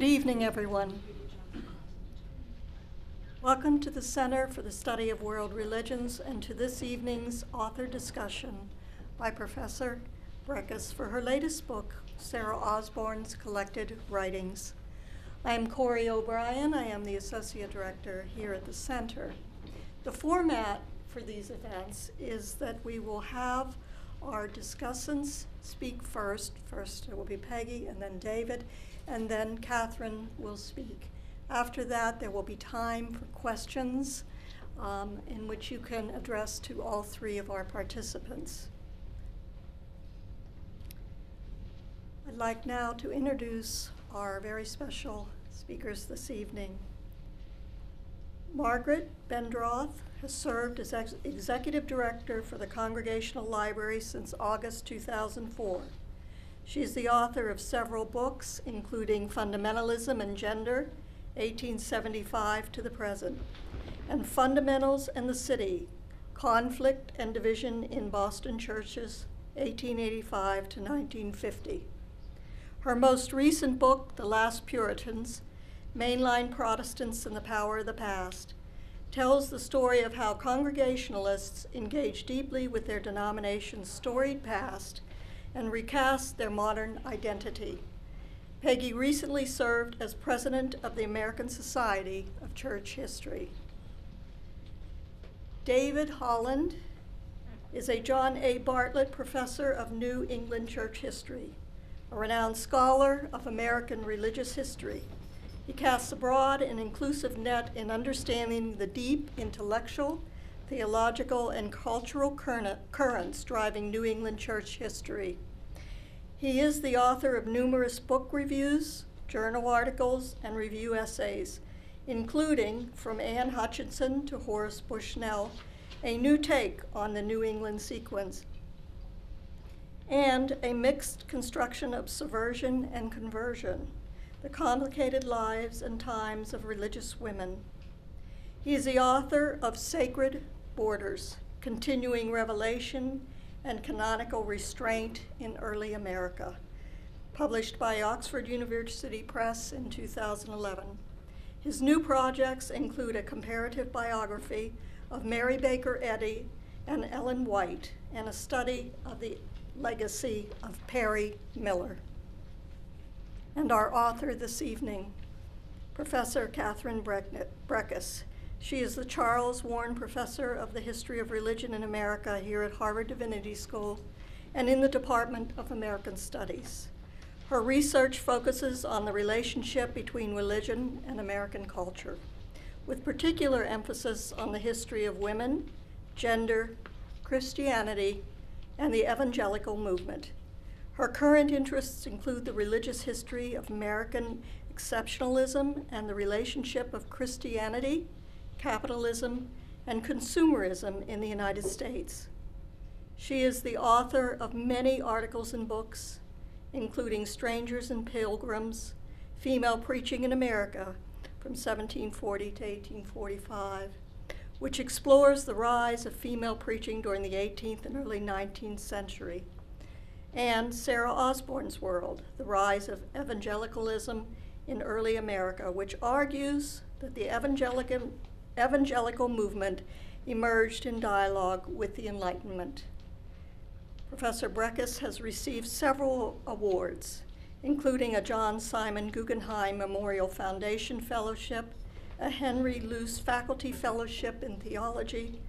Good evening, everyone. Welcome to the Center for the Study of World Religions and to this evening's author discussion by Professor Brekus for her latest book, Sarah Osborn's Collected Writings. I am Corey O'Brien. I am the Associate Director here at the Center. The format for these events is that we will have our discussants speak first. First it will be Peggy and then David, and then Catherine will speak. After that, there will be time for questions in which you can address to all three of our participants. I'd like now to introduce our very special speakers this evening. Margaret Bendroth has served as Executive Director for the Congregational Library since August 2004. She is the author of several books, including Fundamentalism and Gender, 1875 to the Present, and Fundamentals and the City, Conflict and Division in Boston Churches, 1885 to 1950. Her most recent book, The Last Puritans, Mainline Protestants and the Power of the Past, tells the story of how Congregationalists engage deeply with their denomination's storied past and recast their modern identity. Peggy recently served as president of the American Society of Church History. David Holland is a John A. Bartlett Professor of New England Church History, a renowned scholar of American religious history. He casts a broad and inclusive net in understanding the deep intellectual, theological, and cultural currents driving New England church history. He is the author of numerous book reviews, journal articles, and review essays, including From Anne Hutchinson to Horace Bushnell, a new take on the New England sequence, and A Mixed Construction of Subversion and Conversion, The Complicated Lives and Times of Religious Women. He is the author of Sacred Borders, Continuing Revelation and Canonical Restraint in Early America, published by Oxford University Press in 2011. His new projects include a comparative biography of Mary Baker Eddy and Ellen White, and a study of the legacy of Perry Miller. And our author this evening, Professor Catherine Brekus. She is the Charles Warren Professor of the History of Religion in America here at Harvard Divinity School and in the Department of American Studies. Her research focuses on the relationship between religion and American culture, with particular emphasis on the history of women, gender, Christianity, and the evangelical movement. Her current interests include the religious history of American exceptionalism and the relationship of Christianity, capitalism, and consumerism in the United States. She is the author of many articles and books, including Strangers and Pilgrims, Female Preaching in America from 1740 to 1845, which explores the rise of female preaching during the 18th and early 19th century, and Sarah Osborn's World, The Rise of Evangelicalism in Early America, which argues that the evangelical movement emerged in dialogue with the Enlightenment. Professor Brekus has received several awards, including a John Simon Guggenheim Memorial Foundation Fellowship, a Henry Luce Faculty Fellowship in Theology,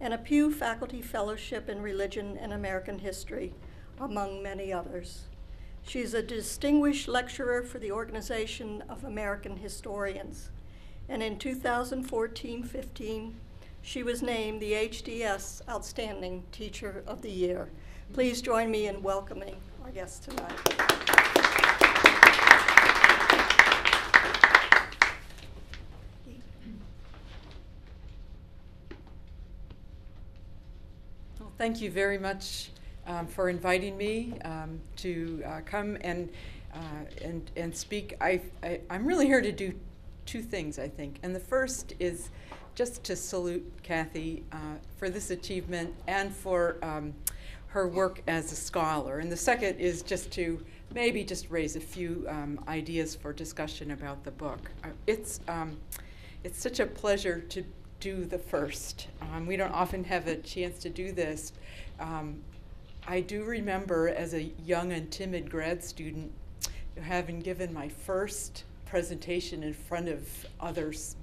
and a Pew Faculty Fellowship in Religion and American History, among many others. She is a distinguished lecturer for the Organization of American Historians, and in 2014-15, she was named the HDS Outstanding Teacher of the Year. Please join me in welcoming our guest tonight. Thank you very much for inviting me to come and speak. I'm really here to do two things, I think. And the first is just to salute Kathy for this achievement and for her work as a scholar. And the second is just to maybe just raise a few ideas for discussion about the book. It's such a pleasure to do the first. We don't often have a chance to do this. I do remember as a young and timid grad student having given my first presentation in front of others,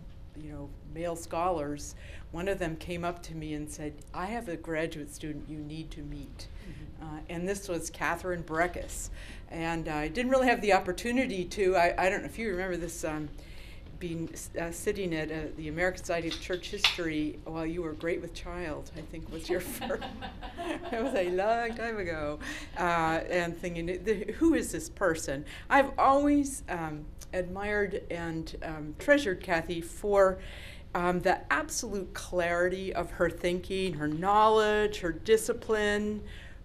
male scholars. One of them came up to me and said, "I have a graduate student you need to meet." Mm-hmm. And this was Catherine Brekus. And I didn't really have the opportunity to, I don't know if you remember this, sitting at the American Society of Church History while you were great with child, I think was your first. That was a long time ago. And thinking, who is this person? I've always admired and treasured Kathy for the absolute clarity of her thinking, her knowledge, her discipline,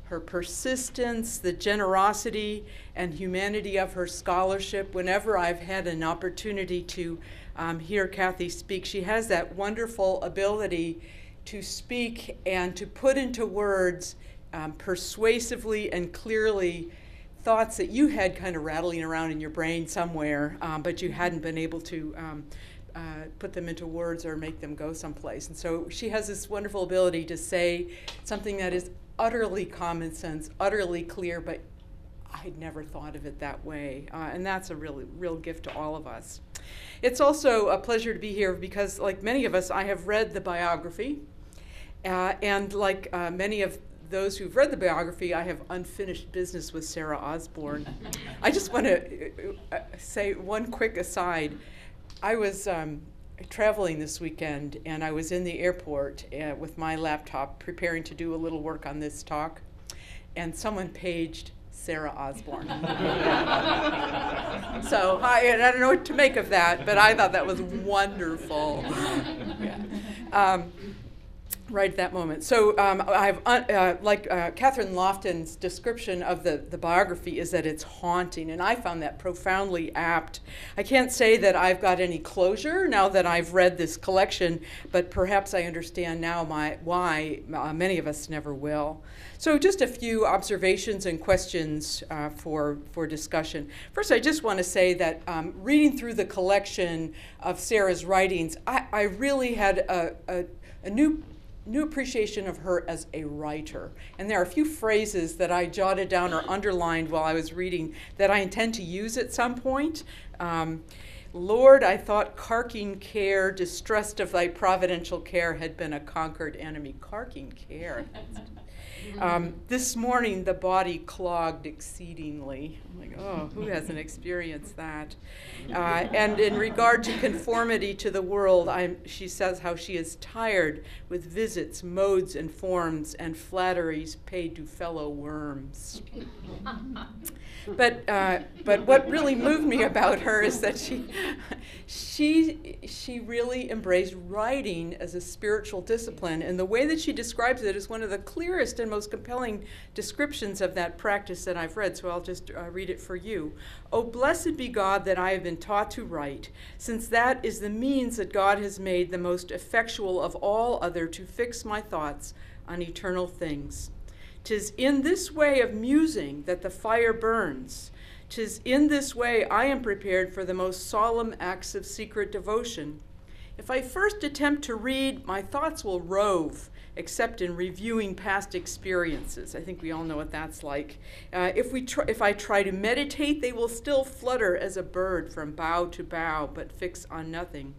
her persistence, the generosity and humanity of her scholarship. Whenever I've had an opportunity to hear Kathy speak, she has that wonderful ability to speak and to put into words persuasively and clearly thoughts that you had kind of rattling around in your brain somewhere, but you hadn't been able to put them into words or make them go someplace. And so she has this wonderful ability to say something that is utterly common sense, utterly clear, but I'd never thought of it that way. And that's a really real gift to all of us. It's also a pleasure to be here because, like many of us, I have read the biography. And like many of those who've read the biography, I have unfinished business with Sarah Osborn. I just want to say one quick aside. I was traveling this weekend, and I was in the airport with my laptop preparing to do a little work on this talk, and someone paged Sarah Osborn. So and I don't know what to make of that, but I thought that was wonderful. Yeah. Right at that moment. So Catherine Lofton's description of the biography is that it's haunting, and I found that profoundly apt. I can't say that I've got any closure now that I've read this collection, but perhaps I understand now why many of us never will. So just a few observations and questions for discussion. First, I just want to say that reading through the collection of Sarah's writings, I really had a new appreciation of her as a writer. And there are a few phrases that I jotted down or underlined while I was reading that I intend to use at some point. Lord, I thought carking care, distressed of thy providential care, had been a conquered enemy. Carking care. This morning, the body clogged exceedingly. I'm like, oh, who hasn't experienced that? And in regard to conformity to the world, she says how she is tired with visits, modes, and forms, and flatteries paid to fellow worms. But what really moved me about her is that she really embraced writing as a spiritual discipline, and the way that she describes it is one of the clearest and most compelling descriptions of that practice that I've read, so I'll just read it for you. "Oh, blessed be God that I have been taught to write, since that is the means that God has made the most effectual of all other to fix my thoughts on eternal things. 'Tis in this way of musing that the fire burns. 'Tis in this way I am prepared for the most solemn acts of secret devotion. If I first attempt to read, my thoughts will rove, except in reviewing past experiences." I think we all know what that's like. If I try to meditate, they will still flutter as a bird from bough to bough, but fix on nothing.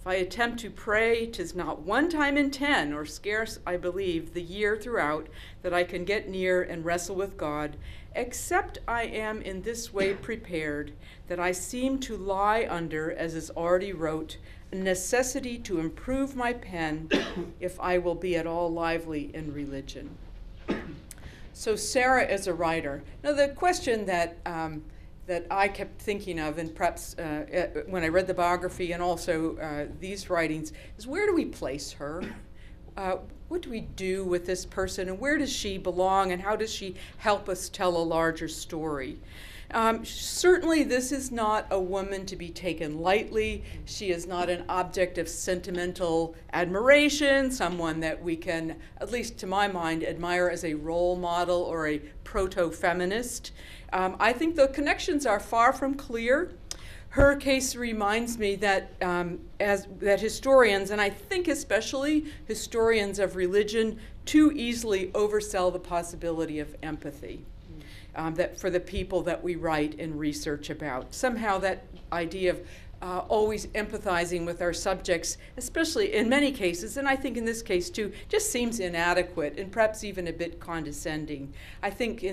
If I attempt to pray, 'tis not one time in 10, or scarce, I believe, the year throughout, that I can get near and wrestle with God, except I am in this way prepared, that I seem to lie under, as is already wrote, a necessity to improve my pen, if I will be at all lively in religion." So Sarah is a writer. Now the question that I kept thinking of, and perhaps when I read the biography and also these writings, is where do we place her? what do we do with this person, and where does she belong, and how does she help us tell a larger story? Certainly this is not a woman to be taken lightly. She is not an object of sentimental admiration, someone that we can, at least to my mind, admire as a role model or a proto-feminist. I think the connections are far from clear. Her case reminds me that that historians, and I think especially historians of religion, too easily oversell the possibility of empathy that for the people that we write and research about. Somehow that idea of always empathizing with our subjects, especially in many cases, and I think in this case too, just seems inadequate and perhaps even a bit condescending. I think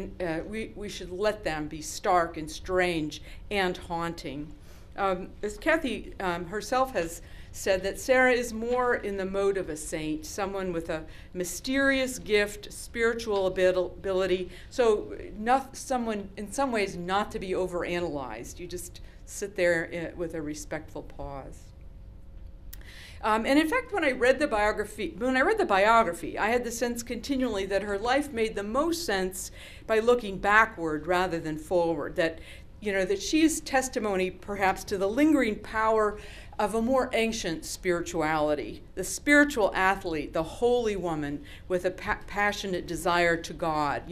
we should let them be stark and strange and haunting. As Kathy herself has said, that Sarah is more in the mode of a saint, someone with a mysterious gift, spiritual ability, so not someone in some ways not to be overanalyzed. You just sit there with a respectful pause. And in fact, when I read the biography, I had the sense continually that her life made the most sense by looking backward rather than forward, that that she is testimony perhaps to the lingering power of a more ancient spirituality, the spiritual athlete, the holy woman with a passionate desire to God,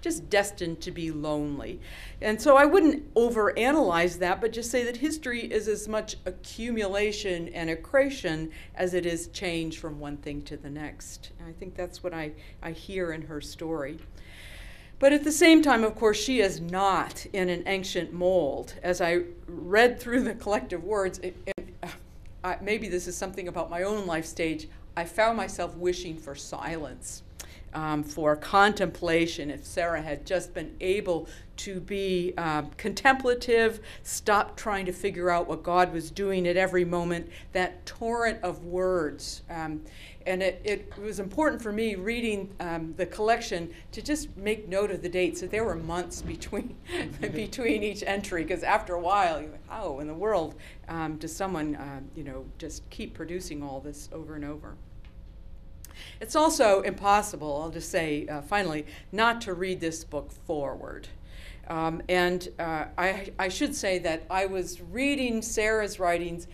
just destined to be lonely. And so I wouldn't overanalyze that, but just say that history is as much accumulation and accretion as it is change from one thing to the next. And I think that's what I hear in her story. But at the same time, of course, she is not in an ancient mold. As I read through the collective words, maybe this is something about my own life stage, I found myself wishing for silence, for contemplation. If Sarah had just been able to be contemplative, stop trying to figure out what God was doing at every moment, that torrent of words. And it was important for me reading the collection to just make note of the dates, that there were months between each entry, because after a while, you're like, how in the world does someone just keep producing all this over and over? It's also impossible, I'll just say finally, not to read this book forward. I should say that I was reading Sarah's writings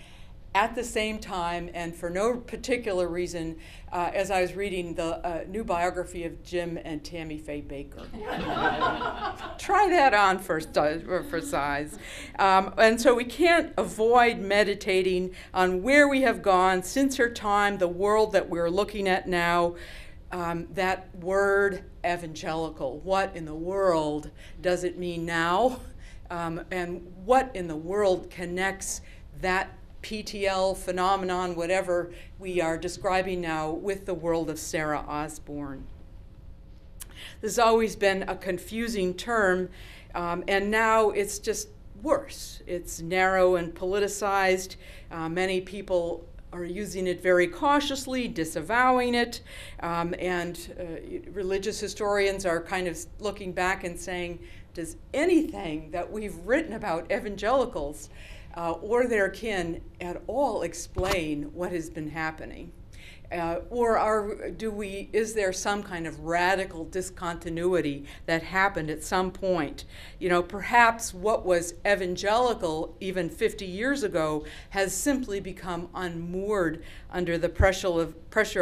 at the same time and for no particular reason as I was reading the new biography of Jim and Tammy Faye Bakker. Try that on for size. And so we can't avoid meditating on where we have gone since her time, the world that we're looking at now. That word evangelical, what in the world does it mean now? And what in the world connects that PTL phenomenon, whatever we are describing now, with the world of Sarah Osborn? This has always been a confusing term, and now it's just worse. It's narrow and politicized. Many people are using it very cautiously, disavowing it, and religious historians are kind of looking back and saying, does anything that we've written about evangelicals or their kin at all explain what has been happening? Is there some kind of radical discontinuity that happened at some point? Perhaps what was evangelical even 50 years ago has simply become unmoored under the pressure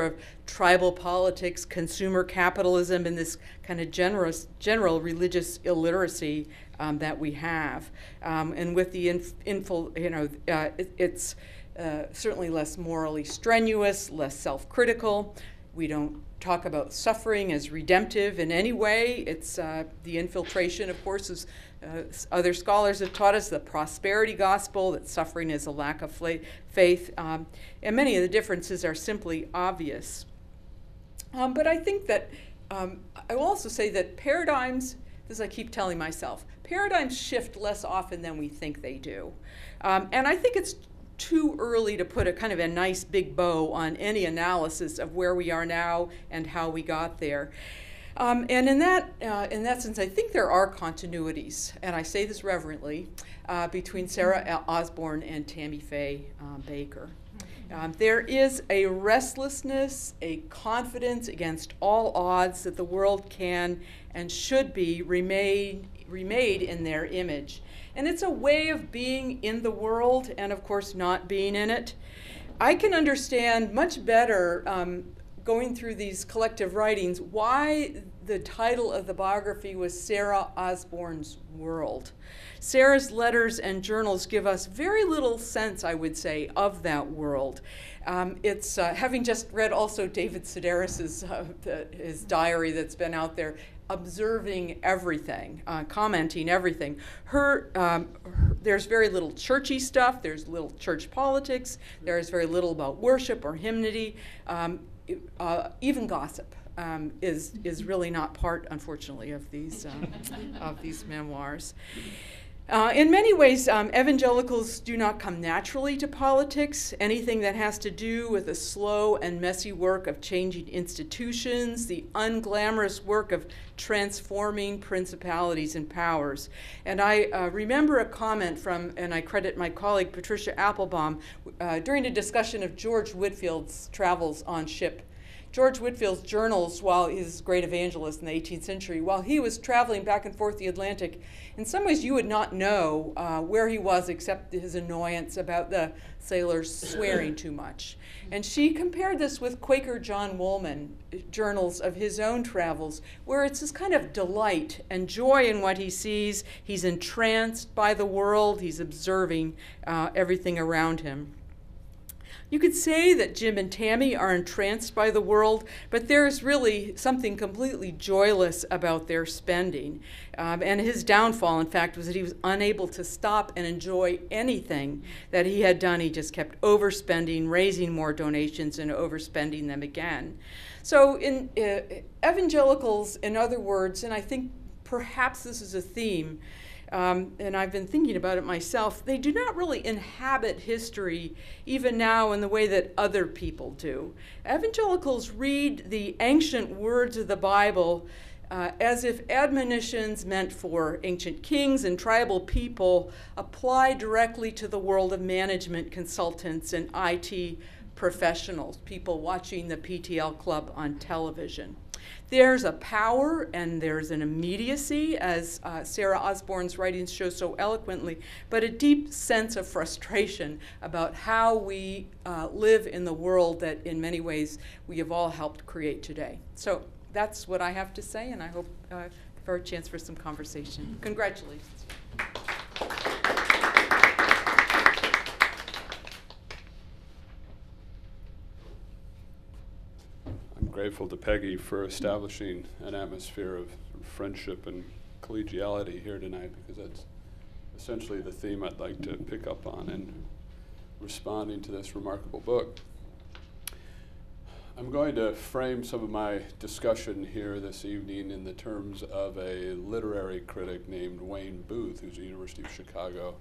of tribal politics, consumer capitalism, and this kind of general religious illiteracy that we have. And with the it's certainly less morally strenuous, less self-critical. We don't talk about suffering as redemptive in any way. It's the infiltration, of course, as other scholars have taught us, the prosperity gospel, that suffering is a lack of faith. And many of the differences are simply obvious. But I think that I will also say that paradigms, this I keep telling myself, paradigms shift less often than we think they do. And I think it's too early to put a kind of a nice big bow on any analysis of where we are now and how we got there. And in that sense, I think there are continuities, and I say this reverently, between Sarah Osborn and Tammy Faye Bakker. There is a restlessness, a confidence against all odds that the world can and should be remade in their image. And it's a way of being in the world and, of course, not being in it. I can understand much better going through these collective writings why the title of the biography was Sarah Osborn's World. Sarah's letters and journals give us very little sense, I would say, of that world. It's having just read also David Sedaris's his diary that's been out there, observing everything, commenting everything. There's very little churchy stuff. There's little church politics. There's very little about worship or hymnody, even gossip. Is really not part, unfortunately, of these memoirs. In many ways, evangelicals do not come naturally to politics. Anything that has to do with the slow and messy work of changing institutions, the unglamorous work of transforming principalities and powers. And I remember a comment from, and I credit my colleague Patricia Applebaum, during a discussion of George Whitfield's travels on ship. George Whitfield's journals, while he's a great evangelist in the 18th century, while he was traveling back and forth the Atlantic, in some ways you would not know where he was except his annoyance about the sailors swearing too much. And she compared this with Quaker John Woolman journals of his own travels, where it's this kind of delight and joy in what he sees. He's entranced by the world. He's observing everything around him. You could say that Jim and Tammy are entranced by the world, but there is really something completely joyless about their spending. And his downfall, in fact, was that he was unable to stop and enjoy anything that he had done. He just kept overspending, raising more donations, and overspending them again. So in evangelicals, in other words, and I think perhaps this is a theme, and I've been thinking about it myself, they do not really inhabit history even now in the way that other people do. Evangelicals read the ancient words of the Bible as if admonitions meant for ancient kings and tribal people apply directly to the world of management consultants and IT professionals, people watching the PTL Club on television. There's a power and there's an immediacy, as Sarah Osborn's writings show so eloquently, but a deep sense of frustration about how we live in the world that in many ways we have all helped create today. So that's what I have to say, and I hope for a chance for some conversation. Congratulations. Grateful to Peggy for establishing an atmosphere of friendship and collegiality here tonight, because that's essentially the theme I'd like to pick up on in responding to this remarkable book. I'm going to frame some of my discussion here this evening in the terms of a literary critic named Wayne Booth, who's a University of Chicago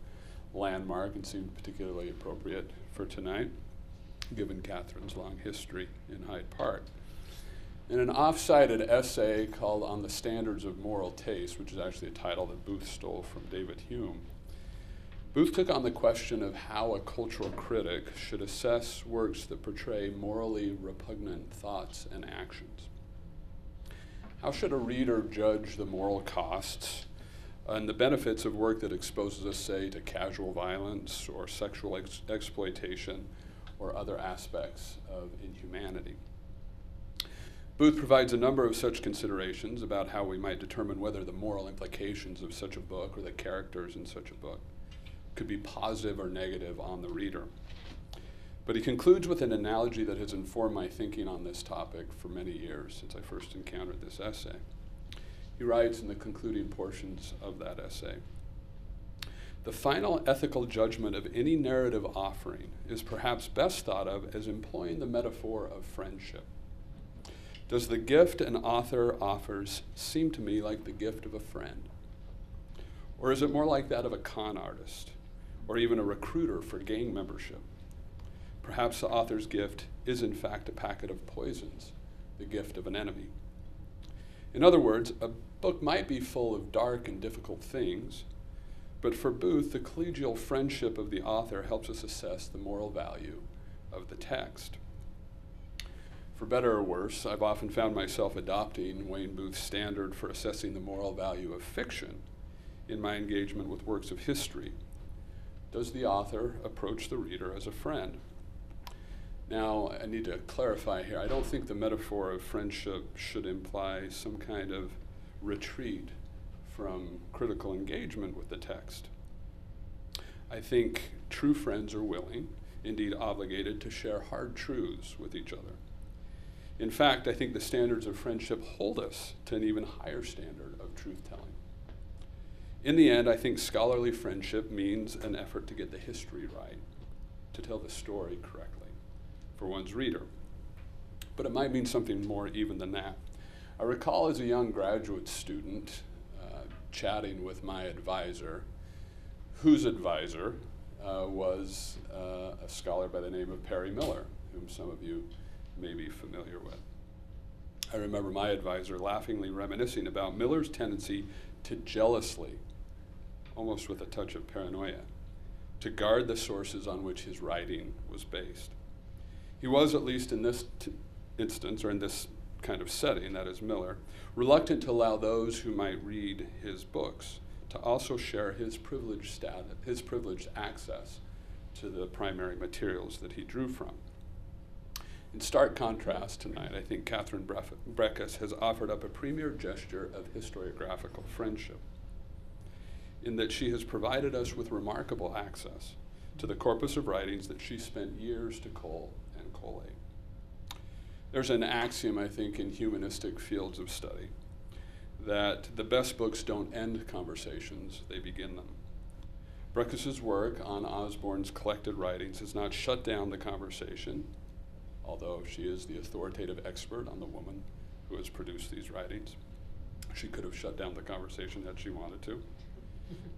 landmark and seemed particularly appropriate for tonight, given Catherine's long history in Hyde Park. In an off-cited essay called On the Standards of Moral Taste, which is actually a title that Booth stole from David Hume, Booth took on the question of how a cultural critic should assess works that portray morally repugnant thoughts and actions. How should a reader judge the moral costs and the benefits of work that exposes us, say, to casual violence or sexual exploitation or other aspects of inhumanity? Booth provides a number of such considerations about how we might determine whether the moral implications of such a book or the characters in such a book could be positive or negative on the reader. But he concludes with an analogy that has informed my thinking on this topic for many years since I first encountered this essay. He writes in the concluding portions of that essay, "The final ethical judgment of any narrative offering is perhaps best thought of as employing the metaphor of friendship. Does the gift an author offers seem to me like the gift of a friend? Or is it more like that of a con artist, or even a recruiter for gang membership? Perhaps the author's gift is in fact a packet of poisons, the gift of an enemy. In other words, a book might be full of dark and difficult things, but for Booth, the collegial friendship of the author helps us assess the moral value of the text. For better or worse, I've often found myself adopting Wayne Booth's standard for assessing the moral value of fiction in my engagement with works of history. Does the author approach the reader as a friend? Now, I need to clarify here. I don't think the metaphor of friendship should imply some kind of retreat from critical engagement with the text. I think true friends are willing, indeed obligated, to share hard truths with each other. In fact, I think the standards of friendship hold us to an even higher standard of truth-telling. In the end, I think scholarly friendship means an effort to get the history right, to tell the story correctly for one's reader. But it might mean something more even than that. I recall as a young graduate student chatting with my advisor, whose advisor was a scholar by the name of Perry Miller, whom some of you may be familiar with. I remember my advisor laughingly reminiscing about Miller's tendency to jealously, almost with a touch of paranoia, to guard the sources on which his writing was based. He was, at least in this instance, or in this kind of setting, that is Miller, reluctant to allow those who might read his books to also share his privileged status, his privileged access to the primary materials that he drew from. In stark contrast tonight, I think Catherine Brekus has offered up a premier gesture of historiographical friendship, in that she has provided us with remarkable access to the corpus of writings that she spent years to cull and collate. There's an axiom, I think, in humanistic fields of study, that the best books don't end conversations, they begin them. Brekus's work on Osborn's collected writings has not shut down the conversation, although she is the authoritative expert on the woman who has produced these writings. She could have shut down the conversation had she wanted to,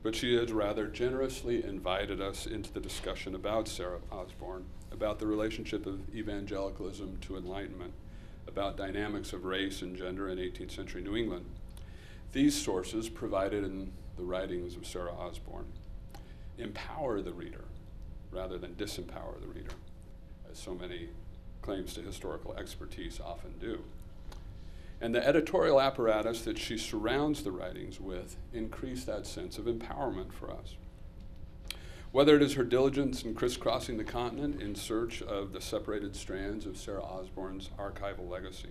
but she has rather generously invited us into the discussion about Sarah Osborn, about the relationship of evangelicalism to enlightenment, about dynamics of race and gender in 18th century New England. These sources, provided in the writings of Sarah Osborn, empower the reader rather than disempower the reader, as so many claims to historical expertise often do. And the editorial apparatus that she surrounds the writings with increase that sense of empowerment for us. Whether it is her diligence in crisscrossing the continent in search of the separated strands of Sarah Osborn's archival legacy,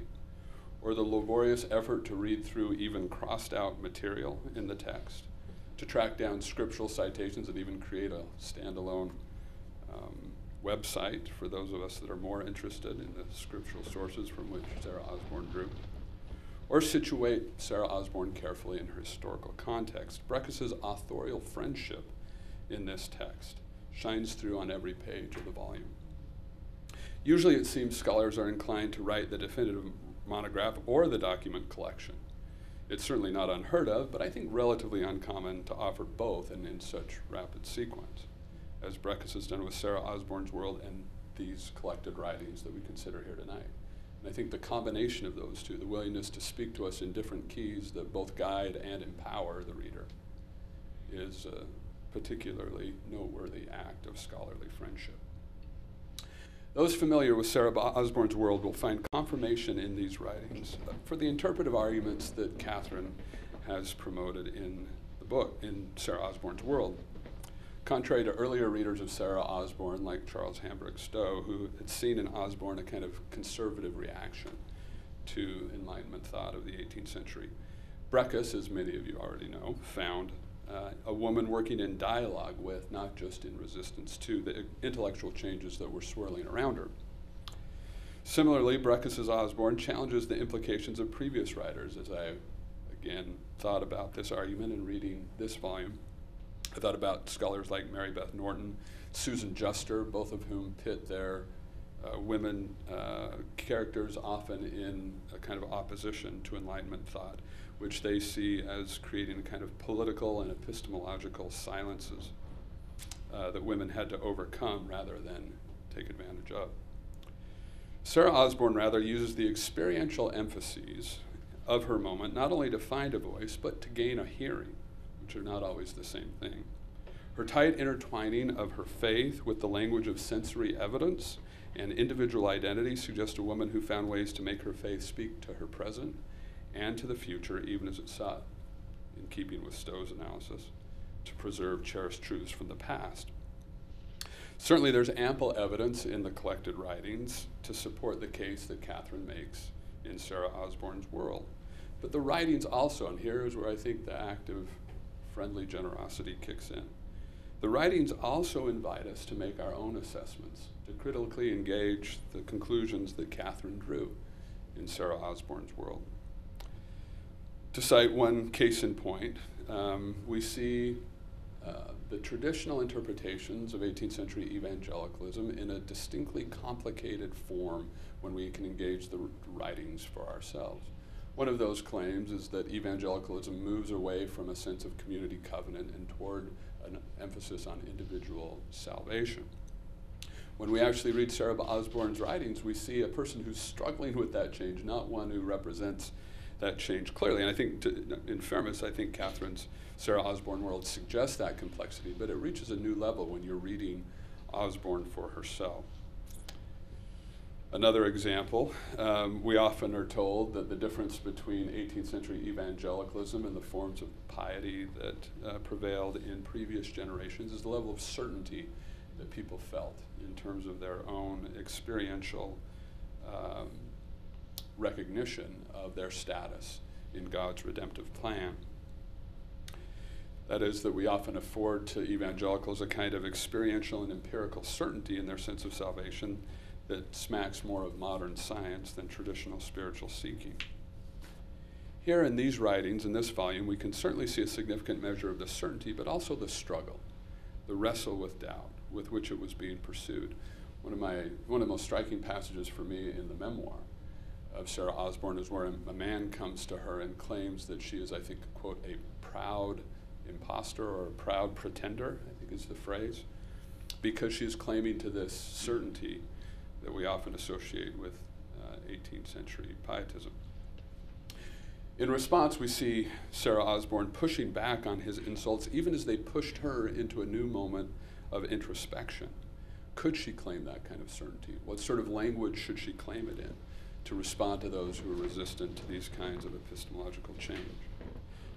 or the laborious effort to read through even crossed out material in the text, to track down scriptural citations and even create a standalone website for those of us that are more interested in the scriptural sources from which Sarah Osborn drew, or situate Sarah Osborn carefully in her historical context. Brekus's authorial friendship in this text shines through on every page of the volume. Usually it seems scholars are inclined to write the definitive monograph or the document collection. It's certainly not unheard of, but I think relatively uncommon to offer both and in such rapid sequence, as Brekus has done with Sarah Osborn's world and these collected writings that we consider here tonight. And I think the combination of those two, the willingness to speak to us in different keys that both guide and empower the reader, is a particularly noteworthy act of scholarly friendship. Those familiar with Sarah Osborn's world will find confirmation in these writings for the interpretive arguments that Catherine has promoted in the book, in Sarah Osborn's world. Contrary to earlier readers of Sarah Osborn, like Charles Hambrick Stowe, who had seen in Osborn a kind of conservative reaction to Enlightenment thought of the 18th century, Brekus, as many of you already know, found a woman working in dialogue with, not just in resistance to, the intellectual changes that were swirling around her. Similarly, Brekus's Osborn challenges the implications of previous writers. As I, again, thought about this argument in reading this volume, I thought about scholars like Mary Beth Norton, Susan Juster, both of whom pit their women characters often in a kind of opposition to Enlightenment thought, which they see as creating a kind of political and epistemological silences that women had to overcome rather than take advantage of. Sarah Osborn, rather, uses the experiential emphases of her moment not only to find a voice, but to gain a hearing, which are not always the same thing. Her tight intertwining of her faith with the language of sensory evidence And individual identity suggests a woman who found ways to make her faith speak to her present and to the future, even as it sought, in keeping with Stowe's analysis, to preserve cherished truths from the past. Certainly there's ample evidence in the collected writings to support the case that Catherine makes in Sarah Osborn's world. But the writings also, and here is where I think the act of friendly generosity kicks in, the writings also invite us to make our own assessments, to critically engage the conclusions that Catherine drew in Sarah Osborn's world. To cite one case in point, we see the traditional interpretations of 18th century evangelicalism in a distinctly complicated form when we can engage the writings for ourselves. One of those claims is that evangelicalism moves away from a sense of community covenant and toward an emphasis on individual salvation. When we actually read Sarah Osborn's writings, we see a person who's struggling with that change, not one who represents that change clearly. And I think, in fairness, I think Catherine's Sarah Osborn world suggests that complexity, but it reaches a new level when you're reading Osborn for herself. Another example, we often are told that the difference between 18th century evangelicalism and the forms of piety that prevailed in previous generations is the level of certainty that people felt in terms of their own experiential recognition of their status in God's redemptive plan. That is, that we often afford to evangelicals a kind of experiential and empirical certainty in their sense of salvation that smacks more of modern science than traditional spiritual seeking. Here in these writings, in this volume, we can certainly see a significant measure of the certainty, but also the struggle, the wrestle with doubt, with which it was being pursued. One of the most striking passages for me in the memoir of Sarah Osborn is where a man comes to her and claims that she is, I think, quote, a proud imposter or a proud pretender, I think is the phrase, because she is claiming to this certainty that we often associate with 18th century pietism. In response, we see Sarah Osborn pushing back on his insults, even as they pushed her into a new moment of introspection. Could she claim that kind of certainty? What sort of language should she claim it in to respond to those who are resistant to these kinds of epistemological change?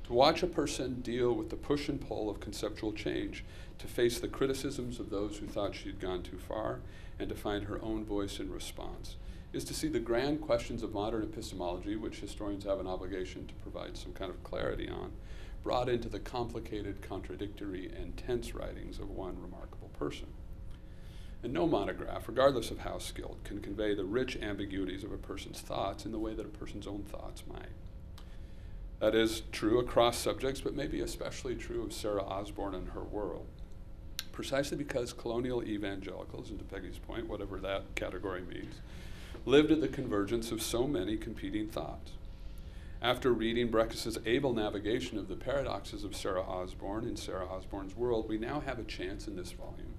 To watch a person deal with the push and pull of conceptual change, to face the criticisms of those who thought she'd gone too far, and to find her own voice in response, is to see the grand questions of modern epistemology, which historians have an obligation to provide some kind of clarity on, brought into the complicated, contradictory, and tense writings of one remarkable person. And no monograph, regardless of how skilled, can convey the rich ambiguities of a person's thoughts in the way that a person's own thoughts might. That is true across subjects, but maybe especially true of Sarah Osborn and her world. Precisely because colonial evangelicals, and to Peggy's point, whatever that category means, lived at the convergence of so many competing thoughts. After reading Brekus's able navigation of the paradoxes of Sarah Osborn in Sarah Osborn's world, we now have a chance in this volume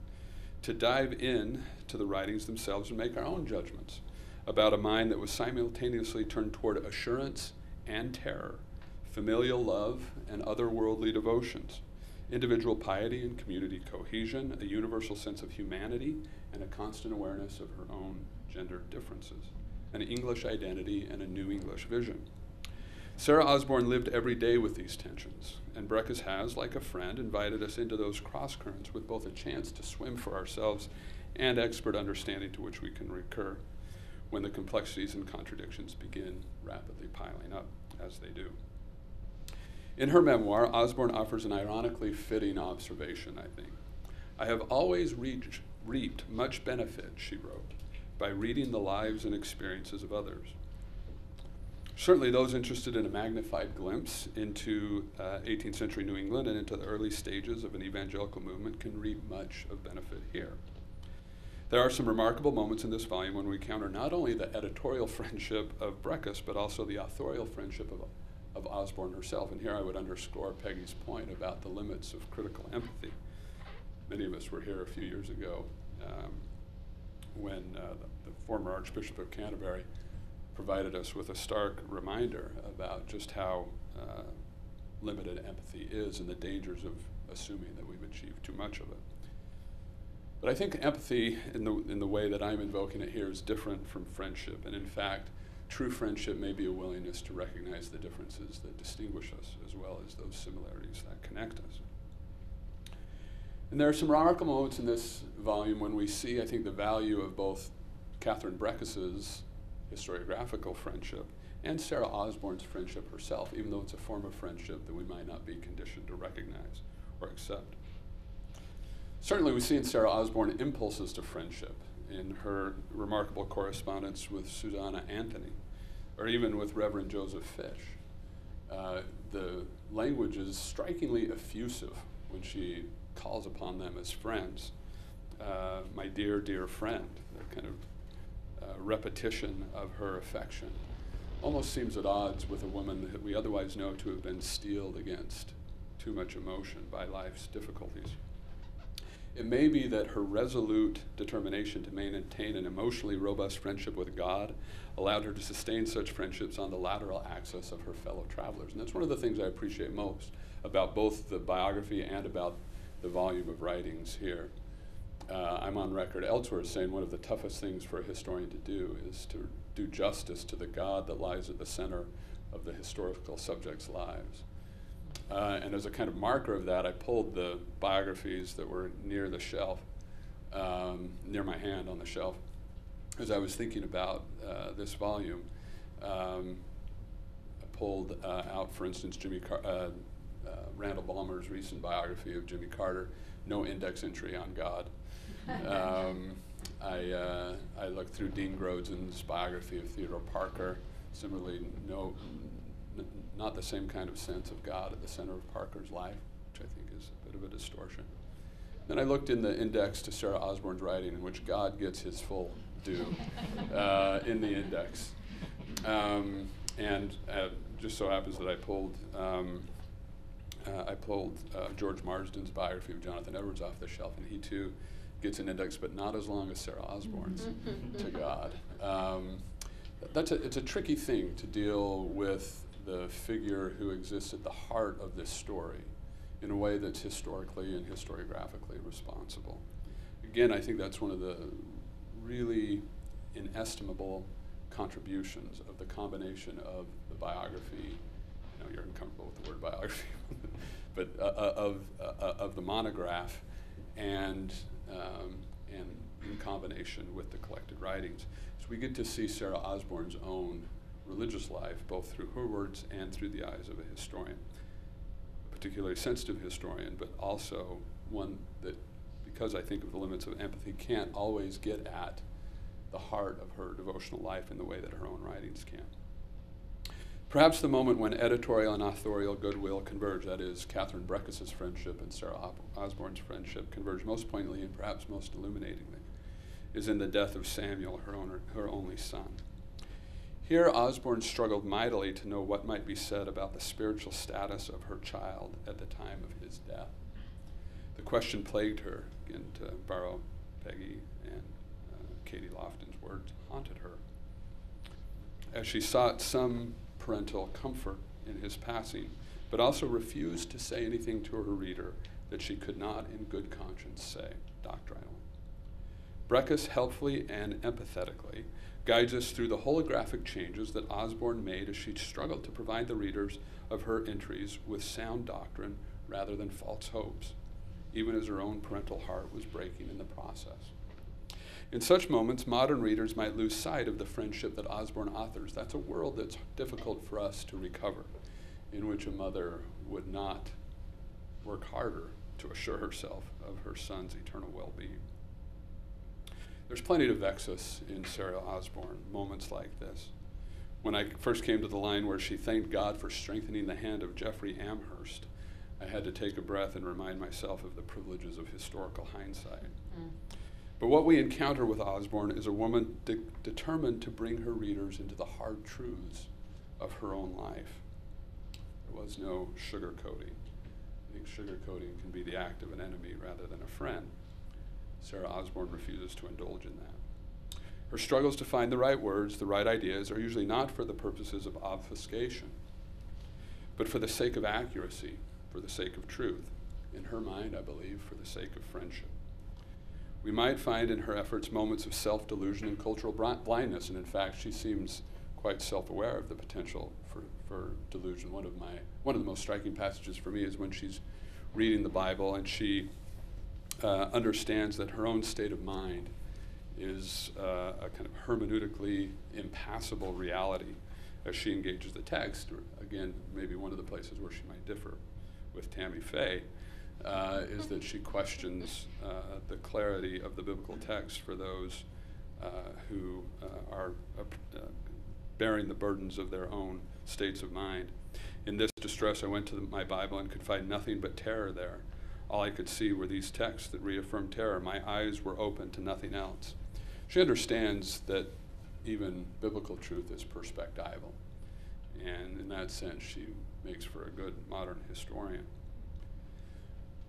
to dive in to the writings themselves and make our own judgments about a mind that was simultaneously turned toward assurance and terror, familial love and otherworldly devotions, individual piety and community cohesion, a universal sense of humanity, and a constant awareness of her own gender differences, an English identity and a new English vision. Sarah Osborn lived every day with these tensions, and Brekus has, like a friend, invited us into those cross-currents with both a chance to swim for ourselves and expert understanding to which we can recur when the complexities and contradictions begin rapidly piling up, as they do. In her memoir, Osborn offers an ironically fitting observation, I think. "I have always reaped much benefit," she wrote, "by reading the lives and experiences of others." Certainly those interested in a magnified glimpse into 18th century New England and into the early stages of an evangelical movement can reap much of benefit here. There are some remarkable moments in this volume when we encounter not only the editorial friendship of Brekus, but also the authorial friendship of Osborn herself. And here I would underscore Peggy's point about the limits of critical empathy. Many of us were here a few years ago when the former Archbishop of Canterbury provided us with a stark reminder about just how limited empathy is and the dangers of assuming that we've achieved too much of it. But I think empathy, in the way that I'm invoking it here, is different from friendship. And in fact, true friendship may be a willingness to recognize the differences that distinguish us, as well as those similarities that connect us. And there are some remarkable moments in this volume when we see, I think, the value of both Catherine Brekus's historiographical friendship and Sarah Osborn's friendship herself, even though it's a form of friendship that we might not be conditioned to recognize or accept. Certainly we see in Sarah Osborn impulses to friendship in her remarkable correspondence with Susanna Anthony, or even with Reverend Joseph Fish. The language is strikingly effusive when she calls upon them as friends. My dear, dear friend, that kind of repetition of her affection almost seems at odds with a woman that we otherwise know to have been steeled against too much emotion by life's difficulties. It may be that her resolute determination to maintain an emotionally robust friendship with God allowed her to sustain such friendships on the lateral axis of her fellow travelers. And that's one of the things I appreciate most about both the biography and about the volume of writings here. I'm on record elsewhere saying one of the toughest things for a historian to do is to do justice to the God that lies at the center of the historical subjects' lives. And as a kind of marker of that, I pulled the biographies that were near the shelf, near my hand on the shelf, as I was thinking about this volume. I pulled out, for instance, Randall Ballmer's recent biography of Jimmy Carter, no index entry on God. I looked through Dean Grodzin's biography of Theodore Parker, similarly not the same kind of sense of God at the center of Parker's life, which I think is a bit of a distortion. Then I looked in the index to Sarah Osborn's writing, in which God gets his full due in the index. And just so happens that I pulled George Marsden's biography of Jonathan Edwards off the shelf, and he too gets an index, but not as long as Sarah Osborn's to God. It's a tricky thing to deal with the figure who exists at the heart of this story in a way that's historically and historiographically responsible. Again, I think that's one of the really inestimable contributions of the combination of the biography. I know you're uncomfortable with the word biography, but of the monograph and in combination with the collected writings. So we get to see Sarah Osborn's own religious life, both through her words and through the eyes of a historian, a particularly sensitive historian, but also one that, because I think of the limits of empathy, can't always get at the heart of her devotional life in the way that her own writings can. Perhaps the moment when editorial and authorial goodwill converge, that is, Catherine Brekus's friendship and Sarah Osborn's friendship converge most poignantly and perhaps most illuminatingly, is in the death of Samuel, her only son. Here, Osborn struggled mightily to know what might be said about the spiritual status of her child at the time of his death. The question plagued her, again, to borrow Peggy and Katie Lofton's words, haunted her. As she sought some parental comfort in his passing, but also refused to say anything to her reader that she could not in good conscience say doctrinally. Brekus helpfully and empathetically guides us through the holographic changes that Osborn made as she struggled to provide the readers of her entries with sound doctrine rather than false hopes, even as her own parental heart was breaking in the process. In such moments, modern readers might lose sight of the friendship that Osborn authors. That's a world that's difficult for us to recover, in which a mother would not work harder to assure herself of her son's eternal well-being. There's plenty to vex us in Sarah Osborn, moments like this. When I first came to the line where she thanked God for strengthening the hand of Jeffrey Amherst, I had to take a breath and remind myself of the privileges of historical hindsight. But what we encounter with Osborn is a woman determined to bring her readers into the hard truths of her own life. There was no sugarcoating. I think sugarcoating can be the act of an enemy rather than a friend. Sarah Osborn refuses to indulge in that. Her struggles to find the right words, the right ideas, are usually not for the purposes of obfuscation, but for the sake of accuracy, for the sake of truth. In her mind, I believe, for the sake of friendship. We might find in her efforts moments of self-delusion and cultural blindness, and in fact, she seems quite self-aware of the potential for delusion. One of the most striking passages for me is when she's reading the Bible and she understands that her own state of mind is a kind of hermeneutically impassable reality as she engages the text. Again, maybe one of the places where she might differ with Tammy Faye is that she questions the clarity of the biblical text for those who are bearing the burdens of their own states of mind. In this distress, I went to my Bible and could find nothing but terror there. All I could see were these texts that reaffirmed terror. My eyes were open to nothing else. She understands that even biblical truth is perspectival. And in that sense, she makes for a good modern historian.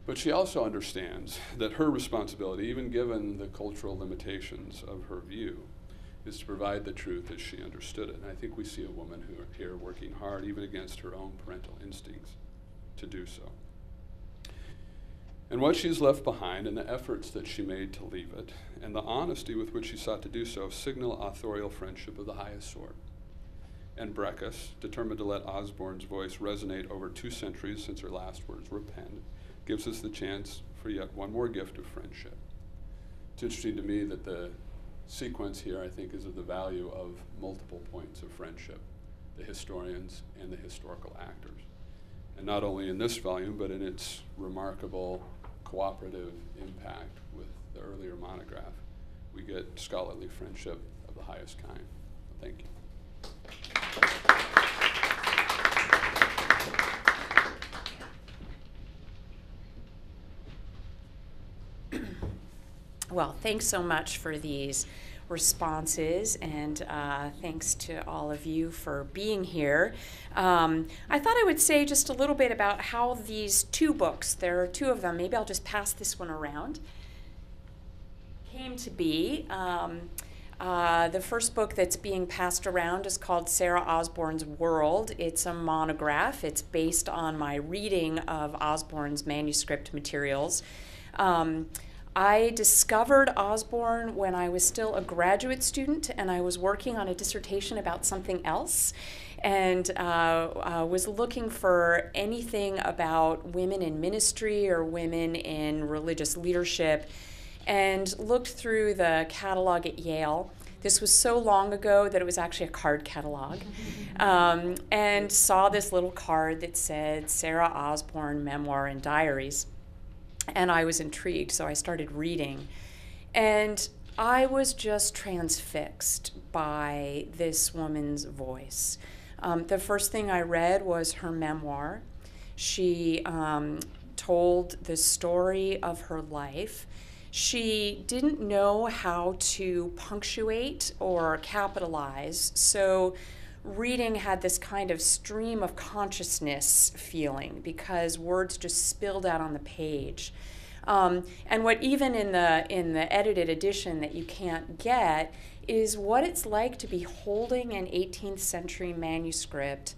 But she also understands that her responsibility, even given the cultural limitations of her view, is to provide the truth as she understood it. And I think we see a woman who here working hard, even against her own parental instincts, to do so. And what she's left behind, and the efforts that she made to leave it, and the honesty with which she sought to do so, signal authorial friendship of the highest sort. And Brekus, determined to let Osborn's voice resonate over 2 centuries since her last words were penned, gives us the chance for yet one more gift of friendship. It's interesting to me that the sequence here, I think, is of the value of multiple points of friendship, the historians and the historical actors. And not only in this volume, but in its remarkable cooperative impact with the earlier monograph, we get scholarly friendship of the highest kind. Thank you. Well, thanks so much for these responses, and thanks to all of you for being here. I thought I would say just a little bit about how these two books, there are two of them, maybe I'll just pass this one around, came to be. The first book that's being passed around is called Sarah Osborn's World. It's a monograph. It's based on my reading of Osborn's manuscript materials. I discovered Osborn when I was still a graduate student, and I was working on a dissertation about something else, and was looking for anything about women in ministry or women in religious leadership, and looked through the catalog at Yale. This was so long ago that it was actually a card catalog, and saw this little card that said Sarah Osborn Memoir and Diaries. And I was intrigued, so I started reading. And I was just transfixed by this woman's voice. The first thing I read was her memoir. She told the story of her life. She didn't know how to punctuate or capitalize, so reading had this kind of stream of consciousness feeling because words just spilled out on the page. And what even in the edited edition that you can't get is what it's like to be holding an 18th century manuscript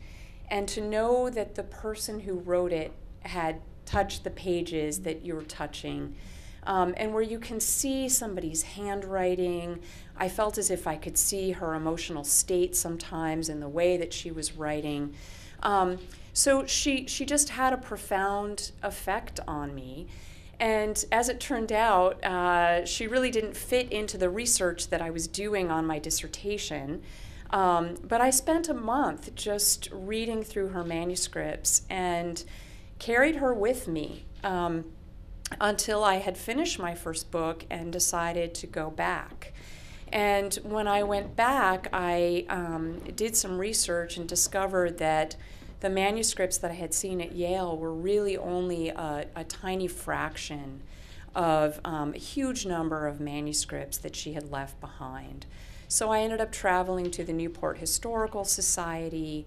and to know that the person who wrote it had touched the pages that you're touching. And where you can see somebody's handwriting. I felt as if I could see her emotional state sometimes in the way that she was writing. So she just had a profound effect on me. And as it turned out, she really didn't fit into the research that I was doing on my dissertation. But I spent a month just reading through her manuscripts and carried her with me. Until I had finished my first book and decided to go back. And when I went back, I did some research and discovered that the manuscripts that I had seen at Yale were really only a tiny fraction of a huge number of manuscripts that she had left behind. So I ended up traveling to the Newport Historical Society,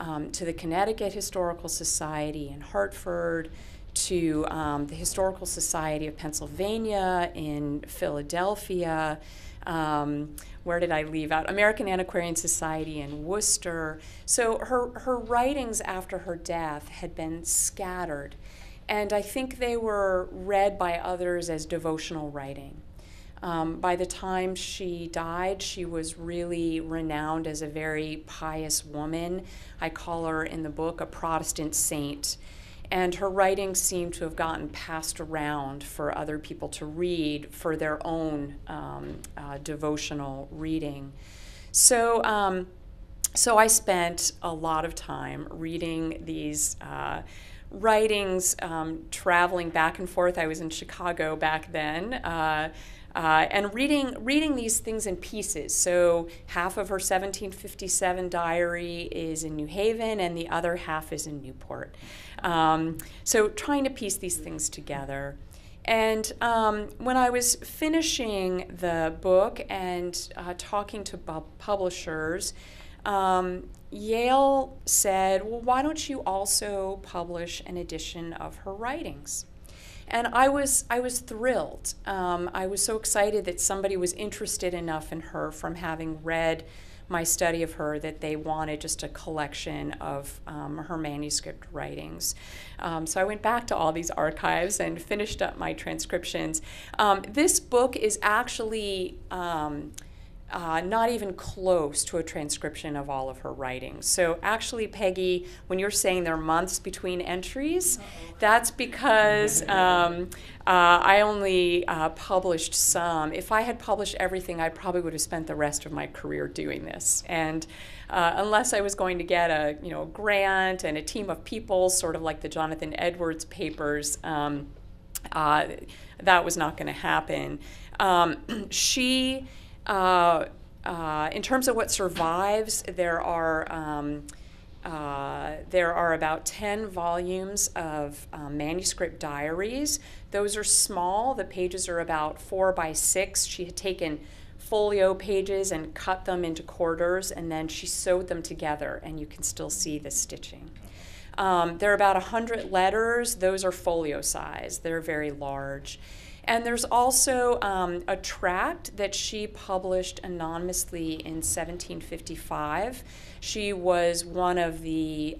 to the Connecticut Historical Society in Hartford, to the Historical Society of Pennsylvania in Philadelphia. Where did I leave out? American Antiquarian Society in Worcester. So her writings after her death had been scattered, and I think they were read by others as devotional writing. By the time she died, she was really renowned as a very pious woman. I call her in the book a Protestant saint. And her writings seem to have gotten passed around for other people to read for their own devotional reading. So, so I spent a lot of time reading these writings, traveling back and forth. I was in Chicago back then, and reading these things in pieces. So half of her 1757 diary is in New Haven, and the other half is in Newport. So trying to piece these things together. And when I was finishing the book and talking to publishers, Yale said, well, why don't you also publish an edition of her writings? And I was thrilled. I was so excited that somebody was interested enough in her from having read my study of her that they wanted just a collection of her manuscript writings. So I went back to all these archives and finished up my transcriptions. This book is actually not even close to a transcription of all of her writings. So actually, Peggy, when you're saying there are months between entries, that's because I only published some. If I had published everything, I probably would have spent the rest of my career doing this. And unless I was going to get a grant and a team of people, sort of like the Jonathan Edwards papers, that was not going to happen. She. In terms of what survives, there are about 10 volumes of manuscript diaries. Those are small. The pages are about 4 by 6. She had taken folio pages and cut them into quarters, and then she sewed them together, and you can still see the stitching. There are about 100 letters. Those are folio size. They're very large. And there's also a tract that she published anonymously in 1755. She was one of the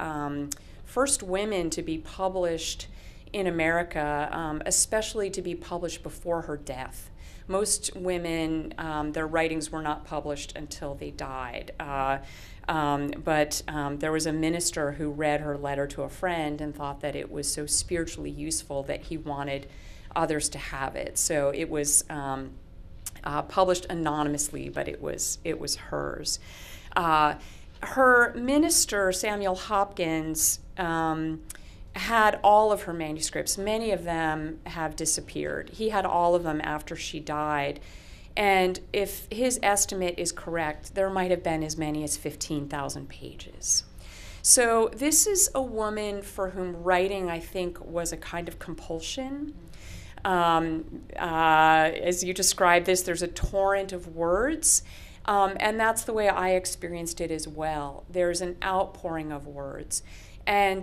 first women to be published in America, especially to be published before her death. Most women, their writings were not published until they died. But there was a minister who read her letter to a friend and thought that it was so spiritually useful that he wanted others to have it. So it was published anonymously, but it was hers. Her minister, Samuel Hopkins, had all of her manuscripts. Many of them have disappeared. He had all of them after she died. And if his estimate is correct, there might have been as many as 15,000 pages. So this is a woman for whom writing, I think, was a kind of compulsion. As you describe this, there's a torrent of words, and that's the way I experienced it as well. There's an outpouring of words, and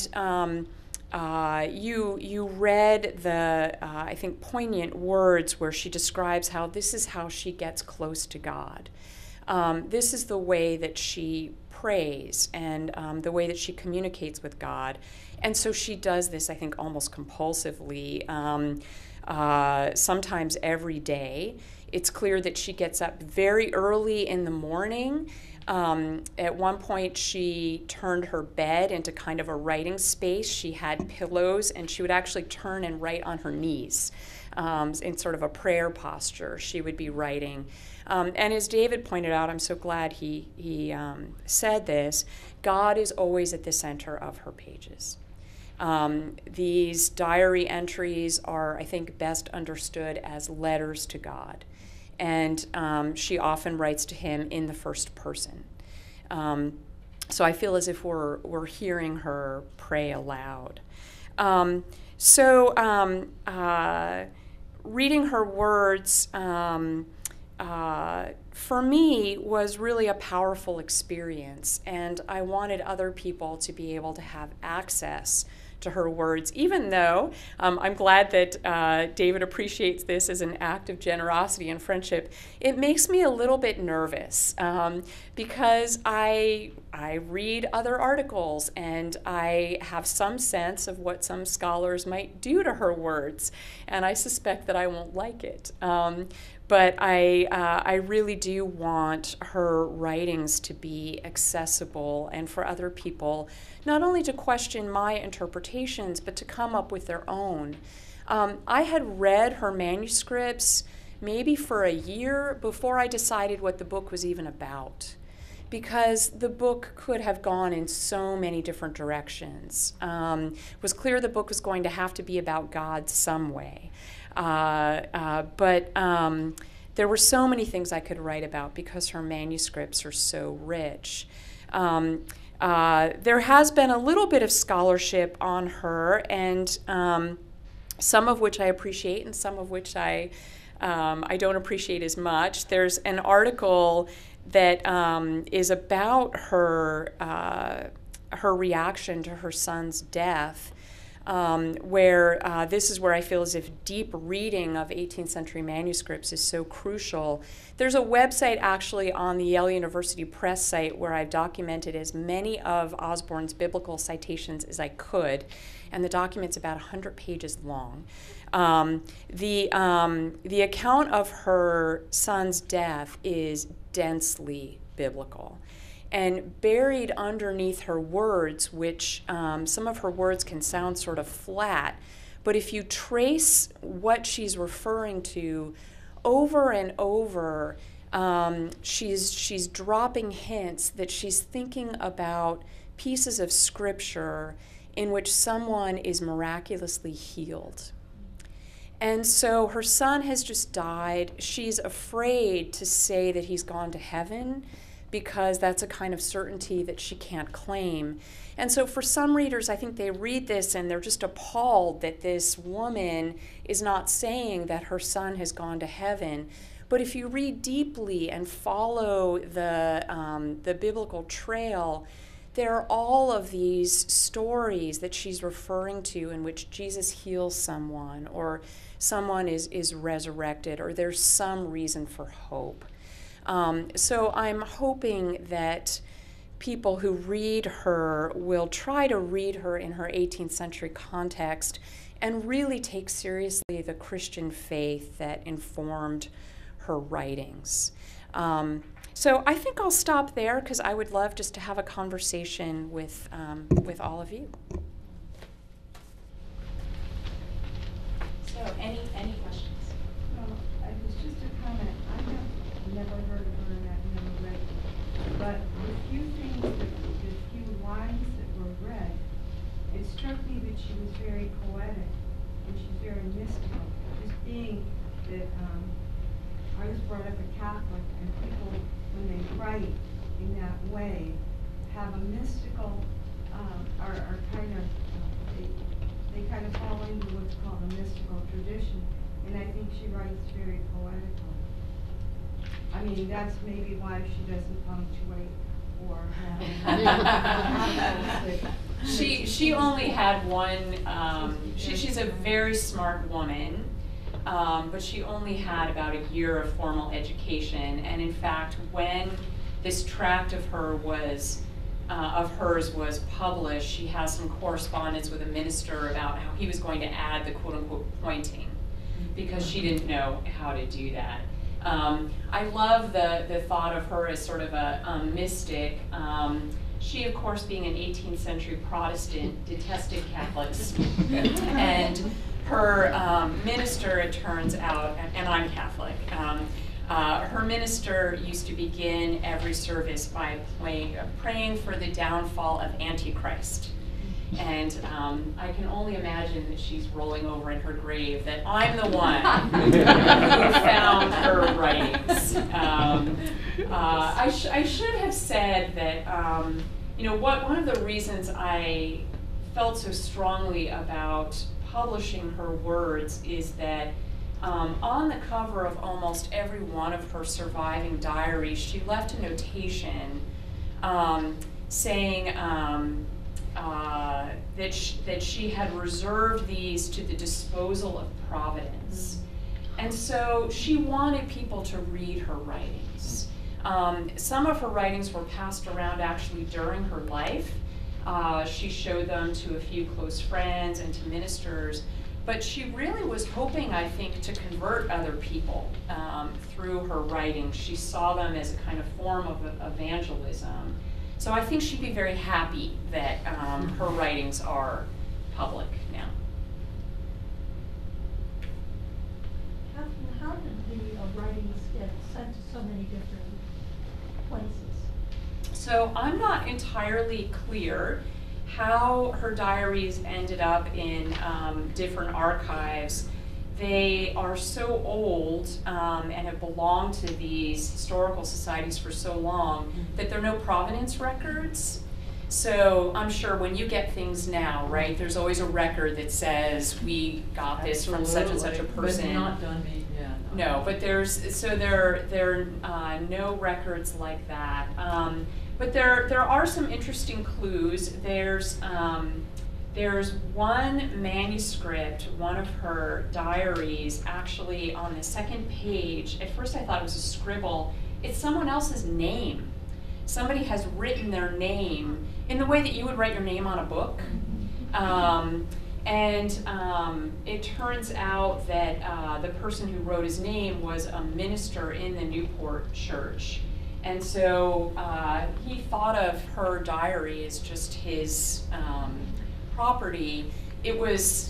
you read the I think poignant words where she describes how this is how she gets close to God. This is the way that she prays and the way that she communicates with God, and so she does this, I think, almost compulsively. Sometimes every day. It's clear that she gets up very early in the morning. At one point, she turned her bed into kind of a writing space. She had pillows, and she would actually turn and write on her knees in sort of a prayer posture. She would be writing. And as David pointed out, I'm so glad he said this, God is always at the center of her pages. These diary entries are, I think, best understood as letters to God. And she often writes to him in the first person. So I feel as if we're hearing her pray aloud. Reading her words for me was really a powerful experience. And I wanted other people to be able to have access to her words, even though I'm glad that David appreciates this as an act of generosity and friendship. It makes me a little bit nervous because I read other articles and I have some sense of what some scholars might do to her words, and I suspect that I won't like it. But I really do want her writings to be accessible and for other people, not only to question my interpretations, but to come up with their own. I had read her manuscripts maybe for a year before I decided what the book was even about, because the book could have gone in so many different directions. It was clear the book was going to have to be about God some way. But there were so many things I could write about because her manuscripts are so rich. There has been a little bit of scholarship on her, and some of which I appreciate and some of which I don't appreciate as much. There's an article that is about her, her reaction to her son's death, where this is where I feel as if deep reading of 18th century manuscripts is so crucial. There's a website actually on the Yale University Press site where I've documented as many of Osborn's biblical citations as I could, and the document's about 100 pages long. The account of her son's death is densely biblical. And buried underneath her words, which some of her words can sound sort of flat, but if you trace what she's referring to over and over, she's dropping hints that she's thinking about pieces of scripture in which someone is miraculously healed. And so her son has just died. She's afraid to say that he's gone to heaven, because that's a kind of certainty that she can't claim. And so for some readers, I think they read this and they're just appalled that this woman is not saying that her son has gone to heaven. But if you read deeply and follow the biblical trail, there are all of these stories that she's referring to in which Jesus heals someone, or someone is resurrected, or there's some reason for hope. So I'm hoping that people who read her will try to read her in her 18th century context and really take seriously the Christian faith that informed her writings. So I think I'll stop there, because I would love just to have a conversation with all of you. So any questions? Well, I was just a comment. Never heard of her and I've never read it. But the few things, the few lines that were read, it struck me that she was very poetic and she's very mystical. Just being that I was brought up a Catholic, and people, when they write in that way, have a mystical, they kind of fall into what's called a mystical tradition. And I think she writes very poetically. I mean, that's maybe why she doesn't punctuate or she only had one, she's a very smart woman, but she only had about a year of formal education. And in fact, when this tract of her was, of hers was published, she has some correspondence with a minister about how he was going to add the quote-unquote pointing, because she didn't know how to do that. I love the thought of her as sort of a mystic. She, of course, being an 18th century Protestant, detested Catholics. And her minister, it turns out, and I'm Catholic, her minister used to begin every service by praying for the downfall of Antichrist. And I can only imagine that she's rolling over in her grave that I'm the one who found her writings. I should have said that, you know, one of the reasons I felt so strongly about publishing her words is that on the cover of almost every one of her surviving diaries, she left a notation saying, that she had reserved these to the disposal of Providence. And so she wanted people to read her writings. Some of her writings were passed around actually during her life. She showed them to a few close friends and to ministers. But she really was hoping, I think, to convert other people through her writing. She saw them as a kind of form of evangelism. So I think she'd be very happy that her writings are public now. How did the writings get sent to so many different places? So I'm not entirely clear how her diaries ended up in different archives. They are so old and have belonged to these historical societies for so long that there are no provenance records. So I'm sure when you get things now, right, there's always a record that says we got this from such and such a person. But not done me. Yeah, no. No, but there's, so there are no records like that. But there are some interesting clues. There's one manuscript, one of her diaries, actually on the second page. At first I thought it was a scribble. It's someone else's name. Somebody has written their name in the way that you would write your name on a book. It turns out that the person who wrote his name was a minister in the Newport Church. And so he thought of her diary as just his property. It was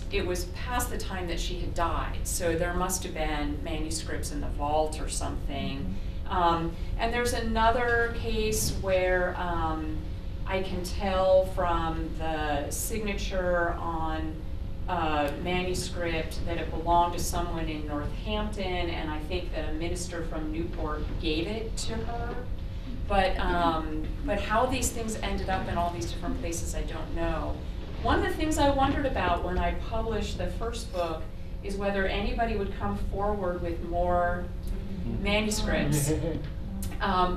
past the time that she had died, so there must have been manuscripts in the vault or something. And there's another case where I can tell from the signature on a manuscript that it belonged to someone in Northampton, and I think that a minister from Newport gave it to her. But how these things ended up in all these different places, I don't know. One of the things I wondered about when I published the first book is whether anybody would come forward with more manuscripts,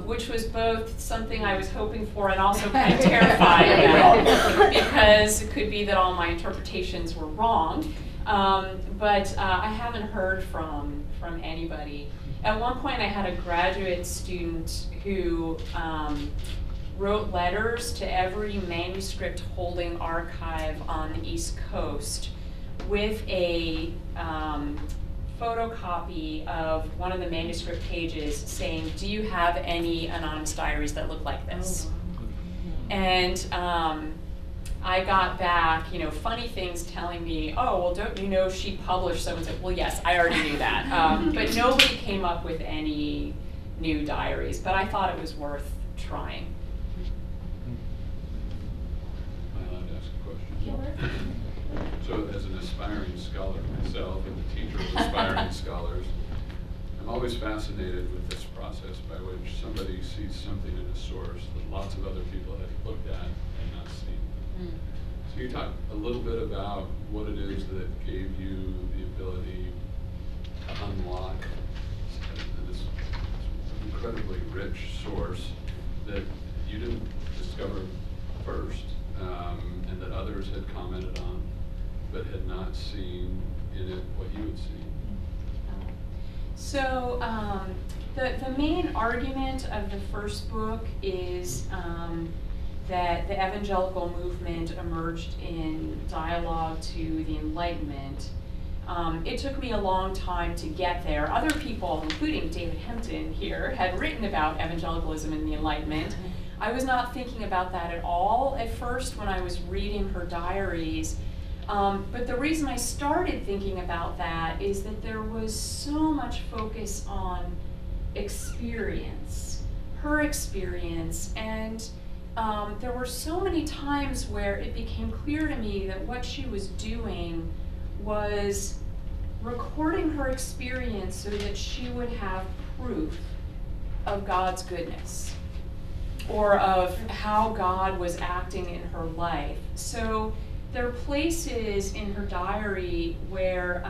which was both something I was hoping for and also kind of terrified about, because it could be that all my interpretations were wrong. I haven't heard from anybody. At one point I had a graduate student who wrote letters to every manuscript holding archive on the East Coast with a photocopy of one of the manuscript pages saying, do you have any anonymous diaries that look like this? And I got back, you know, funny things telling me, oh, well, don't you know she published so and so? Well, yes, I already knew that. But nobody came up with any new diaries, but I thought it was worth trying. Am I allowed to ask a question? So as an aspiring scholar myself and a teacher of aspiring scholars, I'm always fascinated with this process by which somebody sees something in a source that lots of other people have looked at and not seen. So you talk a little bit about what it is that gave you the ability to unlock this incredibly rich source that you didn't discover first, and that others had commented on, but had not seen in it what you had seen. So the main argument of the first book is that the evangelical movement emerged in dialogue to the Enlightenment. It took me a long time to get there. Other people, including David Hempton here, had written about evangelicalism in the Enlightenment. I was not thinking about that at all at first when I was reading her diaries. But the reason I started thinking about that is that there was so much focus on experience, her experience, and there were so many times where it became clear to me that what she was doing was recording her experience so that she would have proof of God's goodness or of how God was acting in her life. So there are places in her diary where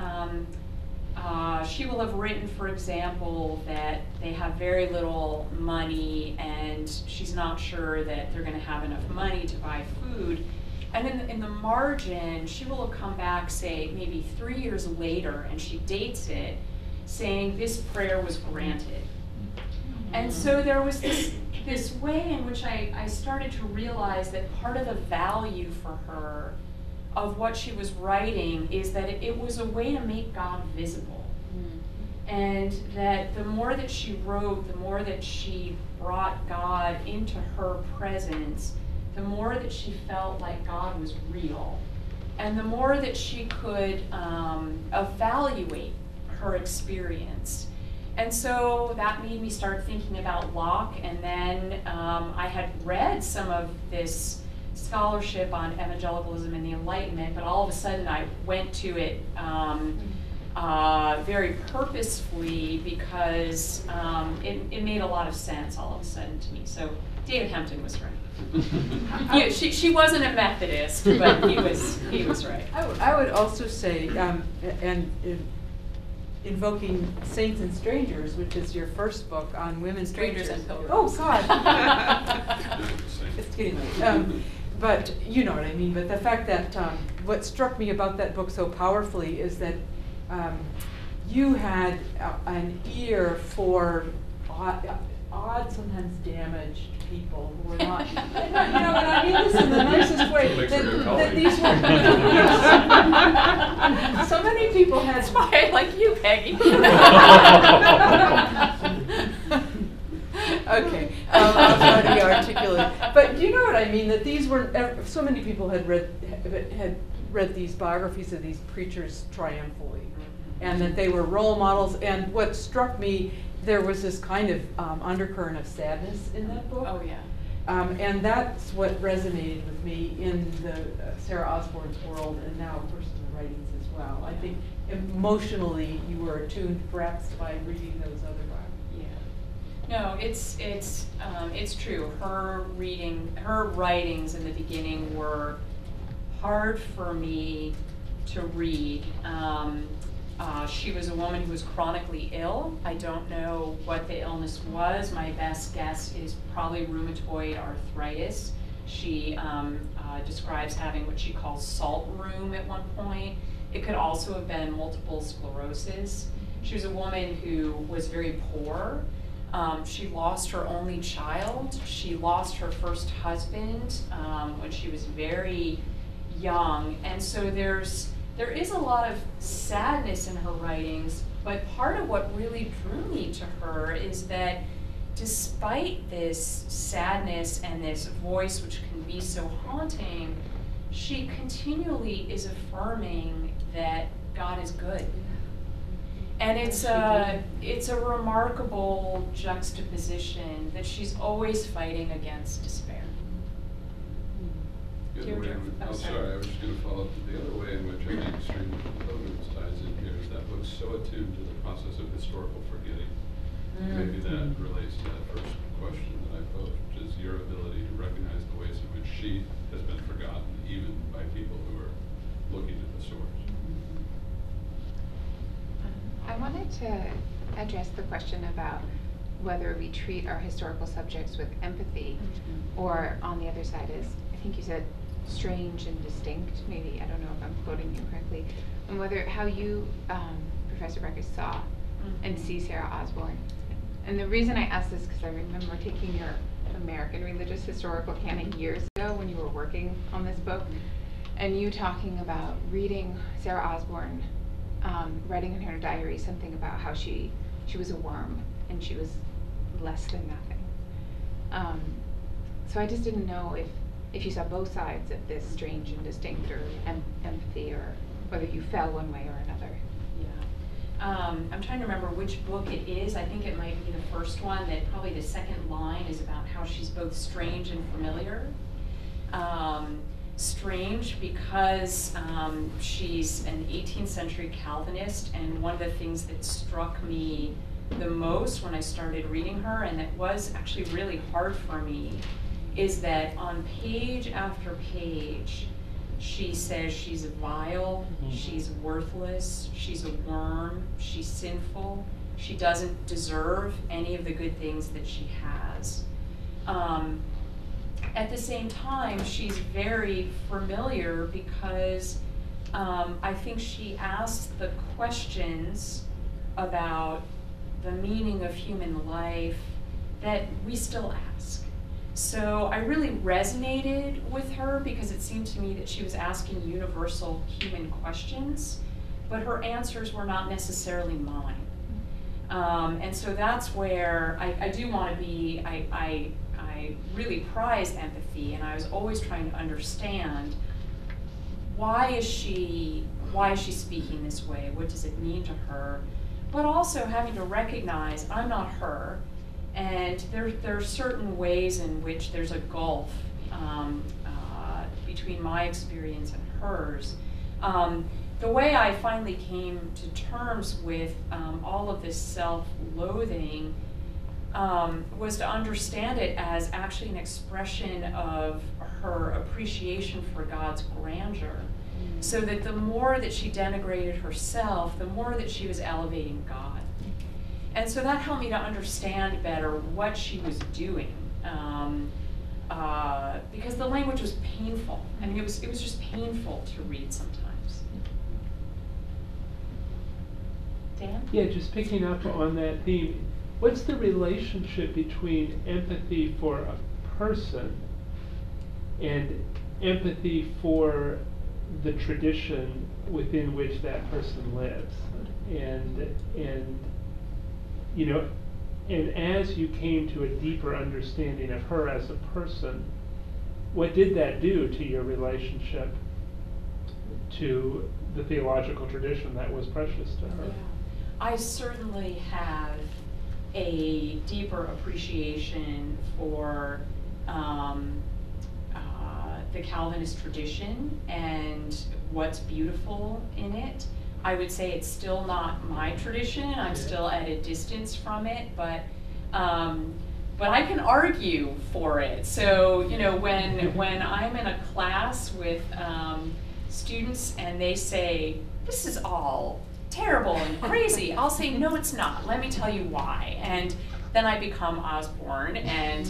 she will have written, for example, that they have very little money and she's not sure that they're going to have enough money to buy food. And then in the margin, she will have come back, say, maybe 3 years later, and she dates it, saying this prayer was granted. And so there was this way in which I started to realize that part of the value for her of what she was writing is that it was a way to make God visible. Mm-hmm. And that the more that she wrote, the more that she brought God into her presence, the more that she felt like God was real. And the more that she could evaluate her experience. And so that made me start thinking about Locke, and then I had read some of this scholarship on evangelicalism and the Enlightenment, but all of a sudden I went to it very purposefully because it made a lot of sense all of a sudden to me. So David Hempton was right. Yeah, she wasn't a Methodist, but he was right. I would also say, invoking Saints and Strangers, which is your first book on women strangers and pilgrims. Oh God, it's getting late. But you know what I mean. But the fact that what struck me about that book so powerfully is that you had an ear for odd, sometimes damaged people who were not. You know, and I mean this in the nicest way. That these were. So many people had spied like you, Peggy. Okay, I'll try to be articulate. But you know what I mean. That these were. So many people had read these biographies of these preachers triumphantly, and that they were role models. And what struck me. There was this kind of undercurrent of sadness in that book. Oh, yeah. And that's what resonated with me in the Sarah Osborn's world, and now, of course, in the writings as well. Yeah. I think emotionally you were attuned, perhaps, by reading those other biographies. Yeah. No, it's true. Her writings in the beginning were hard for me to read. She was a woman who was chronically ill. I don't know what the illness was. My best guess is probably rheumatoid arthritis. She describes having what she calls salt rheum at one point. It could also have been multiple sclerosis. She was a woman who was very poor. She lost her only child. She lost her first husband when she was very young. And so there is a lot of sadness in her writings, but part of what really drew me to her is that despite this sadness and this voice, which can be so haunting, she continually is affirming that God is good. And it's a remarkable juxtaposition that she's always fighting against despair. I was just going to follow up. The other way in which I think Stream of Pilgrims ties in here is that book's so attuned to the process of historical forgetting. Mm. Maybe that relates to that first question that I posed, which is your ability to recognize the ways in which she has been forgotten, even by people who are looking at the source. I wanted to address the question about whether we treat our historical subjects with empathy, mm-hmm. or on the other side is, I think you said, strange and distinct, maybe, I don't know if I'm quoting you correctly, and whether how you, Professor Brekus, saw mm-hmm. and see Sarah Osborn. And the reason I asked this is because I remember taking your American Religious Historical Canon years ago when you were working on this book, and you talking about reading Sarah Osborn, writing in her diary something about how she was a worm and she was less than nothing. So I just didn't know if you saw both sides of this strange and distinct, or empathy, or whether you fell one way or another. Yeah. I'm trying to remember which book it is. I think it might be the first one, that probably the second line is about how she's both strange and familiar. Strange because she's an 18th century Calvinist, and one of the things that struck me the most when I started reading her, and that was actually really hard for me, is that on page after page, she says she's vile, mm-hmm. she's worthless, she's a worm, she's sinful, she doesn't deserve any of the good things that she has. At the same time, she's very familiar because I think she asks the questions about the meaning of human life that we still ask. So I really resonated with her because it seemed to me that she was asking universal human questions, but her answers were not necessarily mine. And so that's where I do want to be, I really prize empathy, and I was always trying to understand why is she speaking this way? What does it mean to her? But also having to recognize I'm not her, and there are certain ways in which there's a gulf between my experience and hers. The way I finally came to terms with all of this self-loathing was to understand it as actually an expression of her appreciation for God's grandeur. So that the more that she denigrated herself, the more that she was elevating God. And so that helped me to understand better what she was doing, because the language was painful. I mean, it was just painful to read sometimes. Dan? Yeah, just picking up on that theme. What's the relationship between empathy for a person and empathy for the tradition within which that person lives? And you know, and as you came to a deeper understanding of her as a person, what did that do to your relationship to the theological tradition that was precious to her? Yeah. I certainly have a deeper appreciation for the Calvinist tradition and what's beautiful in it. I would say it's still not my tradition. I'm still at a distance from it, but I can argue for it. So you know, when I'm in a class with students and they say this is all terrible and crazy, I'll say no, it's not. Let me tell you why. And then I become Osborn and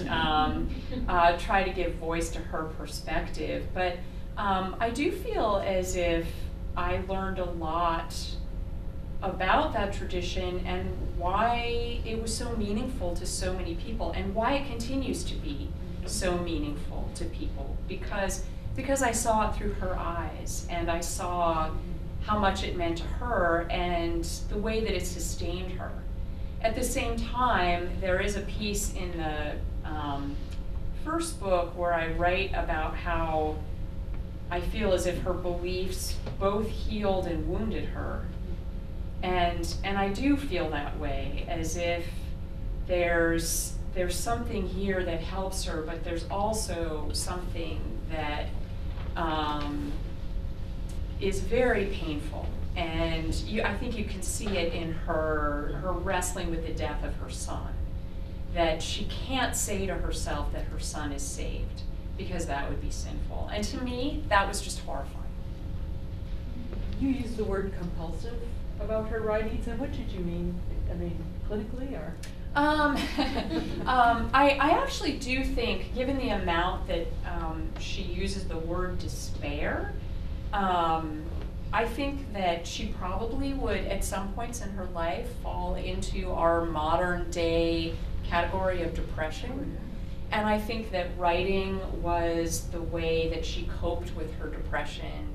try to give voice to her perspective. But I do feel as if I learned a lot about that tradition and why it was so meaningful to so many people and why it continues to be so meaningful to people, because I saw it through her eyes and I saw how much it meant to her and the way that it sustained her. At the same time, there is a piece in the first book where I write about how I feel as if her beliefs both healed and wounded her. And I do feel that way, as if there's something here that helps her, but there's also something that is very painful. And I think you can see it in her wrestling with the death of her son, that she can't say to herself that her son is saved, because that would be sinful. And to me, that was just horrifying. You used the word compulsive about her writings, and what did you mean? I mean, clinically, or? I actually do think, given the amount that she uses the word despair, I think that she probably would, at some points in her life, fall into our modern day category of depression. And I think that writing was the way that she coped with her depression.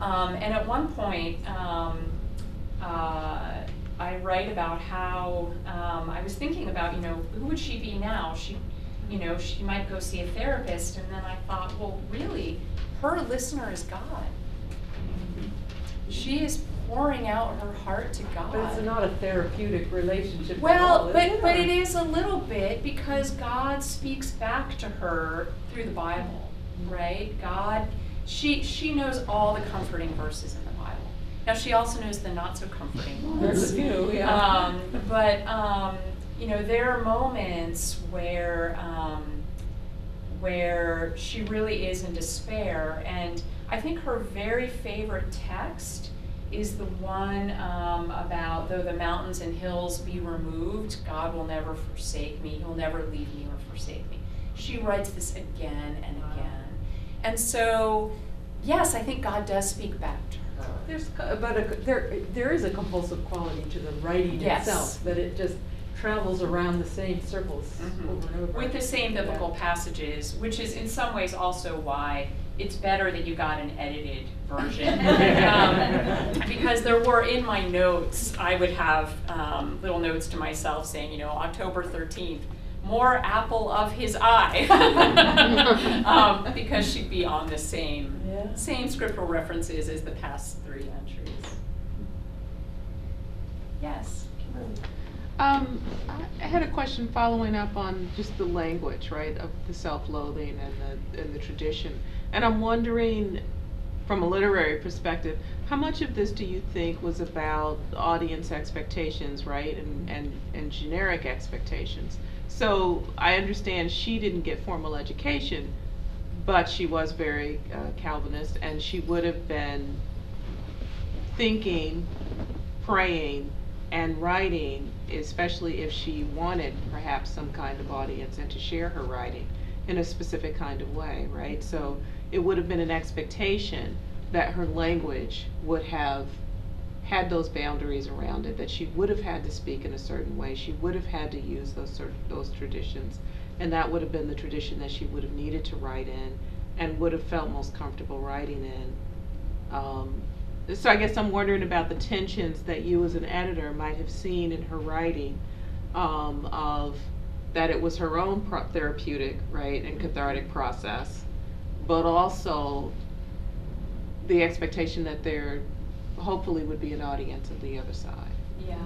And at one point, I write about how I was thinking about, you know, who would she be now? She might go see a therapist. And then I thought, well, really, her listener is God. She is pouring out her heart to God. But it's not a therapeutic relationship. Well, but it is a little bit, because God speaks back to her through the Bible, right? God, she knows all the comforting verses in the Bible. Now she also knows the not so comforting ones. You know, there are moments where she really is in despair, and I think her very favorite text is the one about, though the mountains and hills be removed, God will never forsake me, he'll never leave me or forsake me. She writes this again and again. And so, yes, I think God does speak back to her. There is a compulsive quality to the writing itself, that it just, travels around the same circles over and over. With the same biblical passages, which is in some ways also why it's better that you got an edited version. Because there were, in my notes, I would have little notes to myself saying, you know, October 13th, more apple of his eye, because she'd be on the same, same scriptural references as the past three entries. Yes. I had a question following up on just the language, right, of the self-loathing and the tradition. And I'm wondering, from a literary perspective, how much of this do you think was about audience expectations, right, and generic expectations? So I understand she didn't get formal education, but she was very Calvinist, and she would have been thinking, praying, and writing, especially if she wanted perhaps some kind of audience and to share her writing in a specific kind of way, right? So it would have been an expectation that her language would have had those boundaries around it, that she would have had to speak in a certain way, she would have had to use those traditions, and that would have been the tradition that she would have needed to write in and would have felt most comfortable writing in. So I guess I'm wondering about the tensions that you as an editor might have seen in her writing, of that it was her own therapeutic, right, and cathartic process, but also the expectation that there hopefully would be an audience on the other side. Yeah.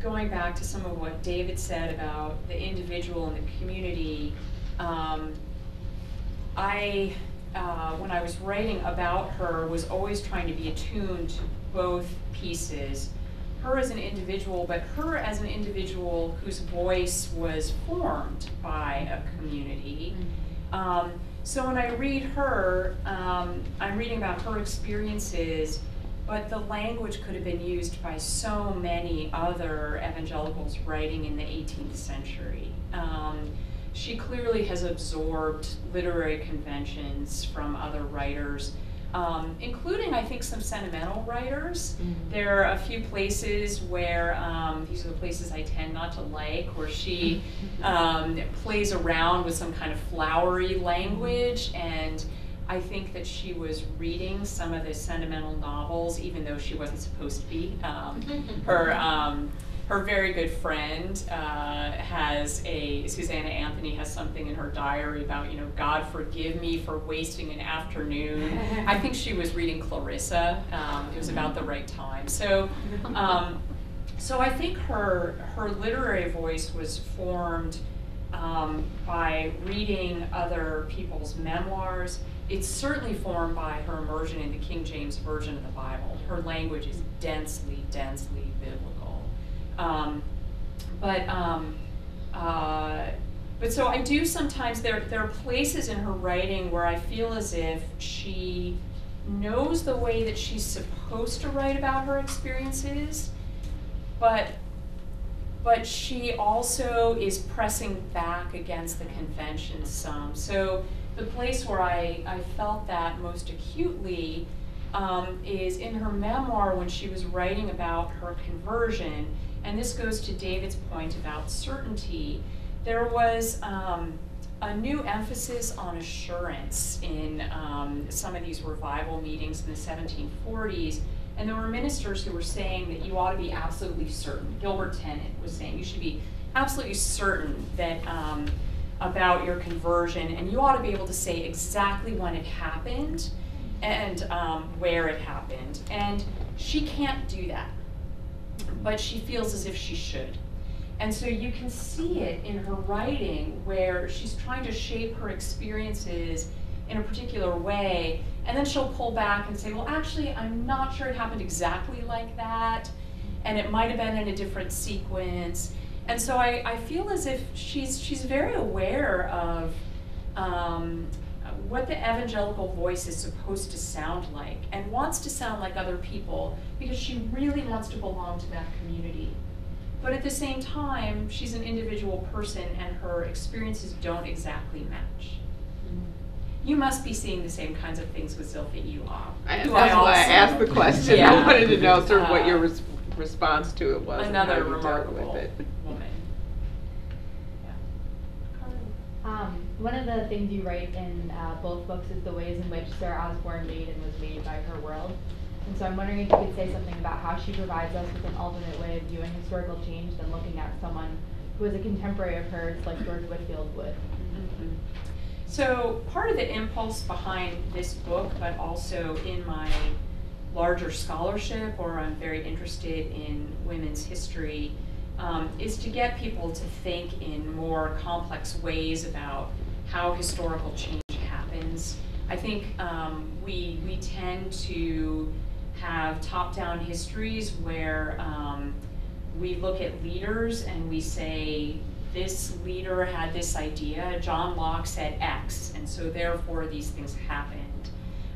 Going back to some of what David said about the individual and the community, when I was writing about her, was always trying to be attuned to both pieces. Her as an individual, but her as an individual whose voice was formed by a community. So when I read her, I'm reading about her experiences, but the language could have been used by so many other evangelicals writing in the 18th century. She clearly has absorbed literary conventions from other writers, including, I think, some sentimental writers. There are a few places where, these are the places I tend not to like, where she plays around with some kind of flowery language, and I think that she was reading some of the sentimental novels, even though she wasn't supposed to be. Her very good friend Susanna Anthony has something in her diary about, you know, God forgive me for wasting an afternoon. I think she was reading Clarissa. It was about the right time. So, so I think her literary voice was formed by reading other people's memoirs. It's certainly formed by her immersion in the King James Version of the Bible. Her language is densely, densely biblical. But so I do sometimes, there are places in her writing where I feel as if she knows the way that she's supposed to write about her experiences, but she also is pressing back against the convention some. So the place where I felt that most acutely is in her memoir when she was writing about her conversion. And this goes to David's point about certainty. There was a new emphasis on assurance in some of these revival meetings in the 1740s. And there were ministers who were saying that you ought to be absolutely certain. Gilbert Tennant was saying you should be absolutely certain that about your conversion, and you ought to be able to say exactly when it happened and where it happened. And she can't do that, but she feels as if she should. And so you can see it in her writing where she's trying to shape her experiences in a particular way, and then she'll pull back and say, well, actually, I'm not sure it happened exactly like that, and it might have been in a different sequence. And so I feel as if she's very aware of what the evangelical voice is supposed to sound like, and wants to sound like other people because she really wants to belong to that community. But at the same time, she's an individual person and her experiences don't exactly match. you must be seeing the same kinds of things with Zilpha you are. That's why I asked the question. Yeah. I wanted to know sort of what your response to it was. Another remarkable woman. Yeah. One of the things you write in both books is the ways in which Sarah Osborn made and was made by her world. And so I'm wondering if you could say something about how she provides us with an alternate way of viewing historical change than looking at someone who is a contemporary of hers, like George Whitefield would. Mm-hmm. So part of the impulse behind this book, but also in my larger scholarship, or I'm very interested in women's history, is to get people to think in more complex ways about how historical change happens. I think we tend to have top-down histories where we look at leaders and we say, this leader had this idea, John Locke said X, and so therefore these things happened.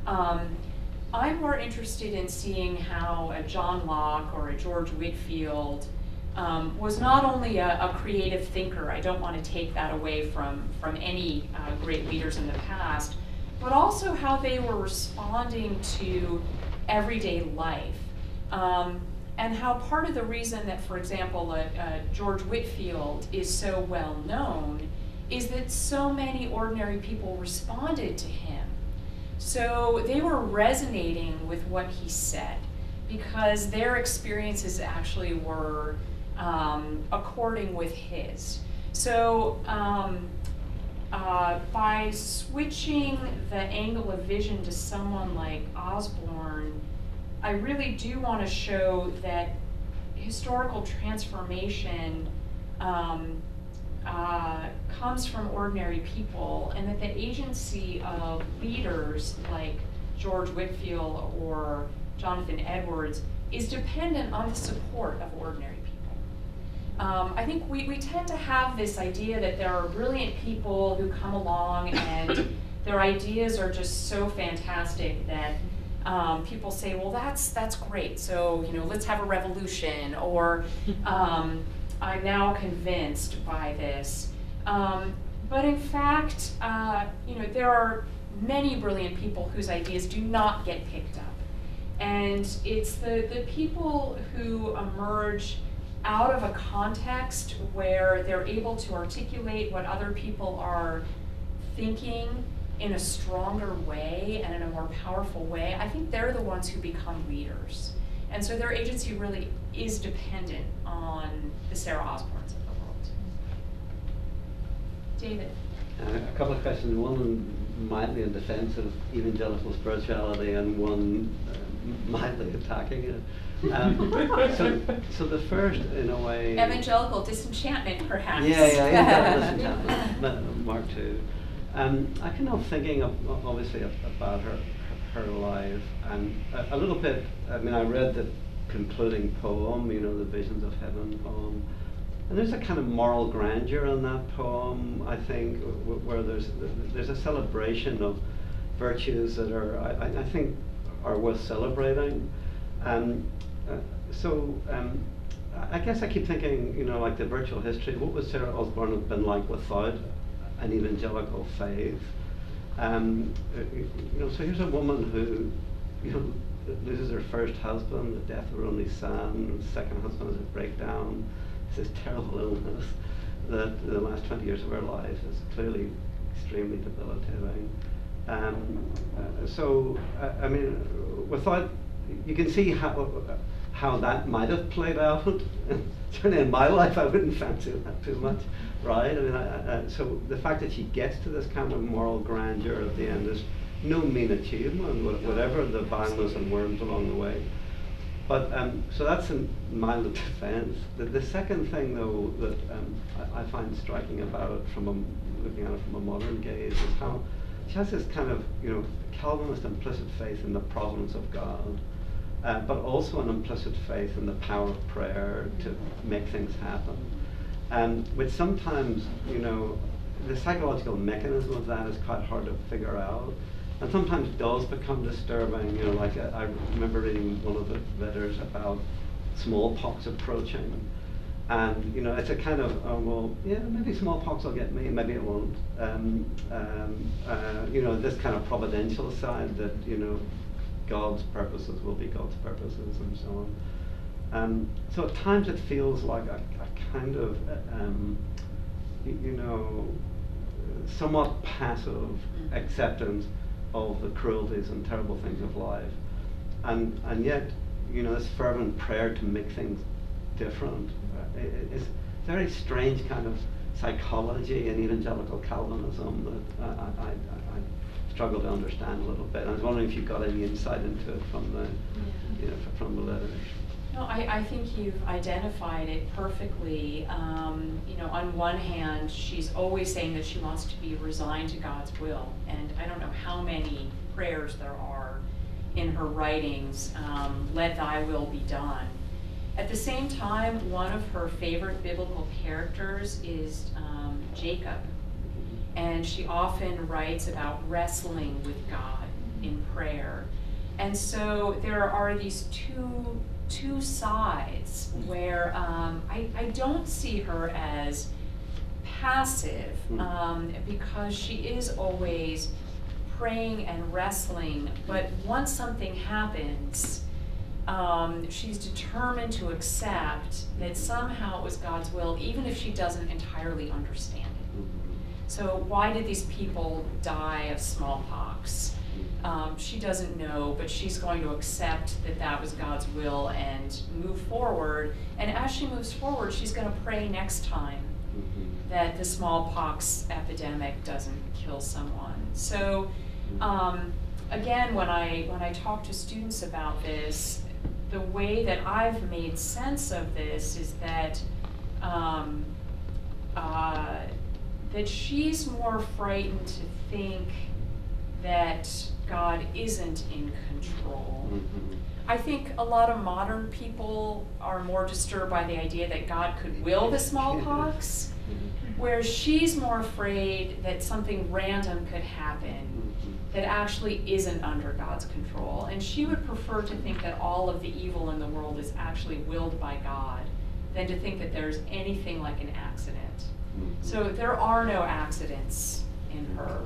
I'm more interested in seeing how a John Locke or a George Whitefield was not only a creative thinker, I don't want to take that away from any great leaders in the past, but also how they were responding to everyday life. And how part of the reason that, for example, George Whitefield is so well known is that so many ordinary people responded to him. So they were resonating with what he said because their experiences actually were according with his. So by switching the angle of vision to someone like Osborn, I really do want to show that historical transformation comes from ordinary people, and that the agency of leaders like George Whitefield or Jonathan Edwards is dependent on the support of ordinary people. I think we tend to have this idea that there are brilliant people who come along and their ideas are just so fantastic that people say, well, that's great, so let's have a revolution, or I'm now convinced by this. But in fact, there are many brilliant people whose ideas do not get picked up. And it's the people who emerge out of a context where they're able to articulate what other people are thinking in a stronger way and in a more powerful way, I think they're the ones who become leaders. And so their agency really is dependent on the Sarah Osborns of the world. David. A couple of questions. One mildly in defense of evangelical spirituality and one mildly attacking it. So the first, in a way... Evangelical disenchantment, perhaps. Yeah, disenchantment, Mark II. I kind of thinking obviously about her life, and a little bit, I mean, I read the concluding poem, the Visions of Heaven poem, and there's a kind of moral grandeur in that poem, I think, where there's a celebration of virtues that are, I think, are worth celebrating. I guess I keep thinking, like the virtual history, what would Sarah Osborn have been like without an evangelical faith? So here's a woman who loses her first husband, the death of her only son, second husband has a breakdown, this terrible illness that the last 20 years of her life is clearly extremely debilitating. I mean, without, you can see how that might have played out. Certainly in my life, I wouldn't fancy that too much, right? I mean, so the fact that she gets to this kind of moral grandeur at the end is no mean achievement, whatever the violence and worms along the way. But so that's in my defense. The second thing, though, that I find striking about it, looking at it from a modern gaze, is how she has this kind of Calvinist implicit faith in the providence of God. But also an implicit faith in the power of prayer to make things happen. Which sometimes, the psychological mechanism of that is quite hard to figure out, and sometimes does become disturbing. Like I remember reading one of the letters about smallpox approaching, And you know, it's a kind of, oh, well, yeah, maybe smallpox will get me, maybe it won't. You know, this kind of providential side that, you know, God's purposes will be God's purposes and so on. So at times it feels like a kind of, you know, somewhat passive acceptance of the cruelties and terrible things of life. And yet, you know, this fervent prayer to make things different. It's a very strange kind of psychology in evangelical Calvinism that I struggle to understand a little bit. I was wondering if you got any insight into it from the, you know, from the letters. No, I think you've identified it perfectly. You know, on one hand, she's always saying that she wants to be resigned to God's will, and I don't know how many prayers there are in her writings, let thy will be done. At the same time, one of her favorite biblical characters is Jacob, and she often writes about wrestling with God in prayer. And so there are these two sides where I don't see her as passive, because she is always praying and wrestling, but once something happens, she's determined to accept that somehow it was God's will, even if she doesn't entirely understand it. So why did these people die of smallpox? She doesn't know, but she's going to accept that that was God's will and move forward. And as she moves forward, she's going to pray next time that the smallpox epidemic doesn't kill someone. So again, when I talk to students about this, the way that I've made sense of this is that that she's more frightened to think that God isn't in control. I think a lot of modern people are more disturbed by the idea that God could will the smallpox, whereas she's more afraid that something random could happen that actually isn't under God's control. And she would prefer to think that all of the evil in the world is actually willed by God than to think that there's anything like an accident. So there are no accidents in her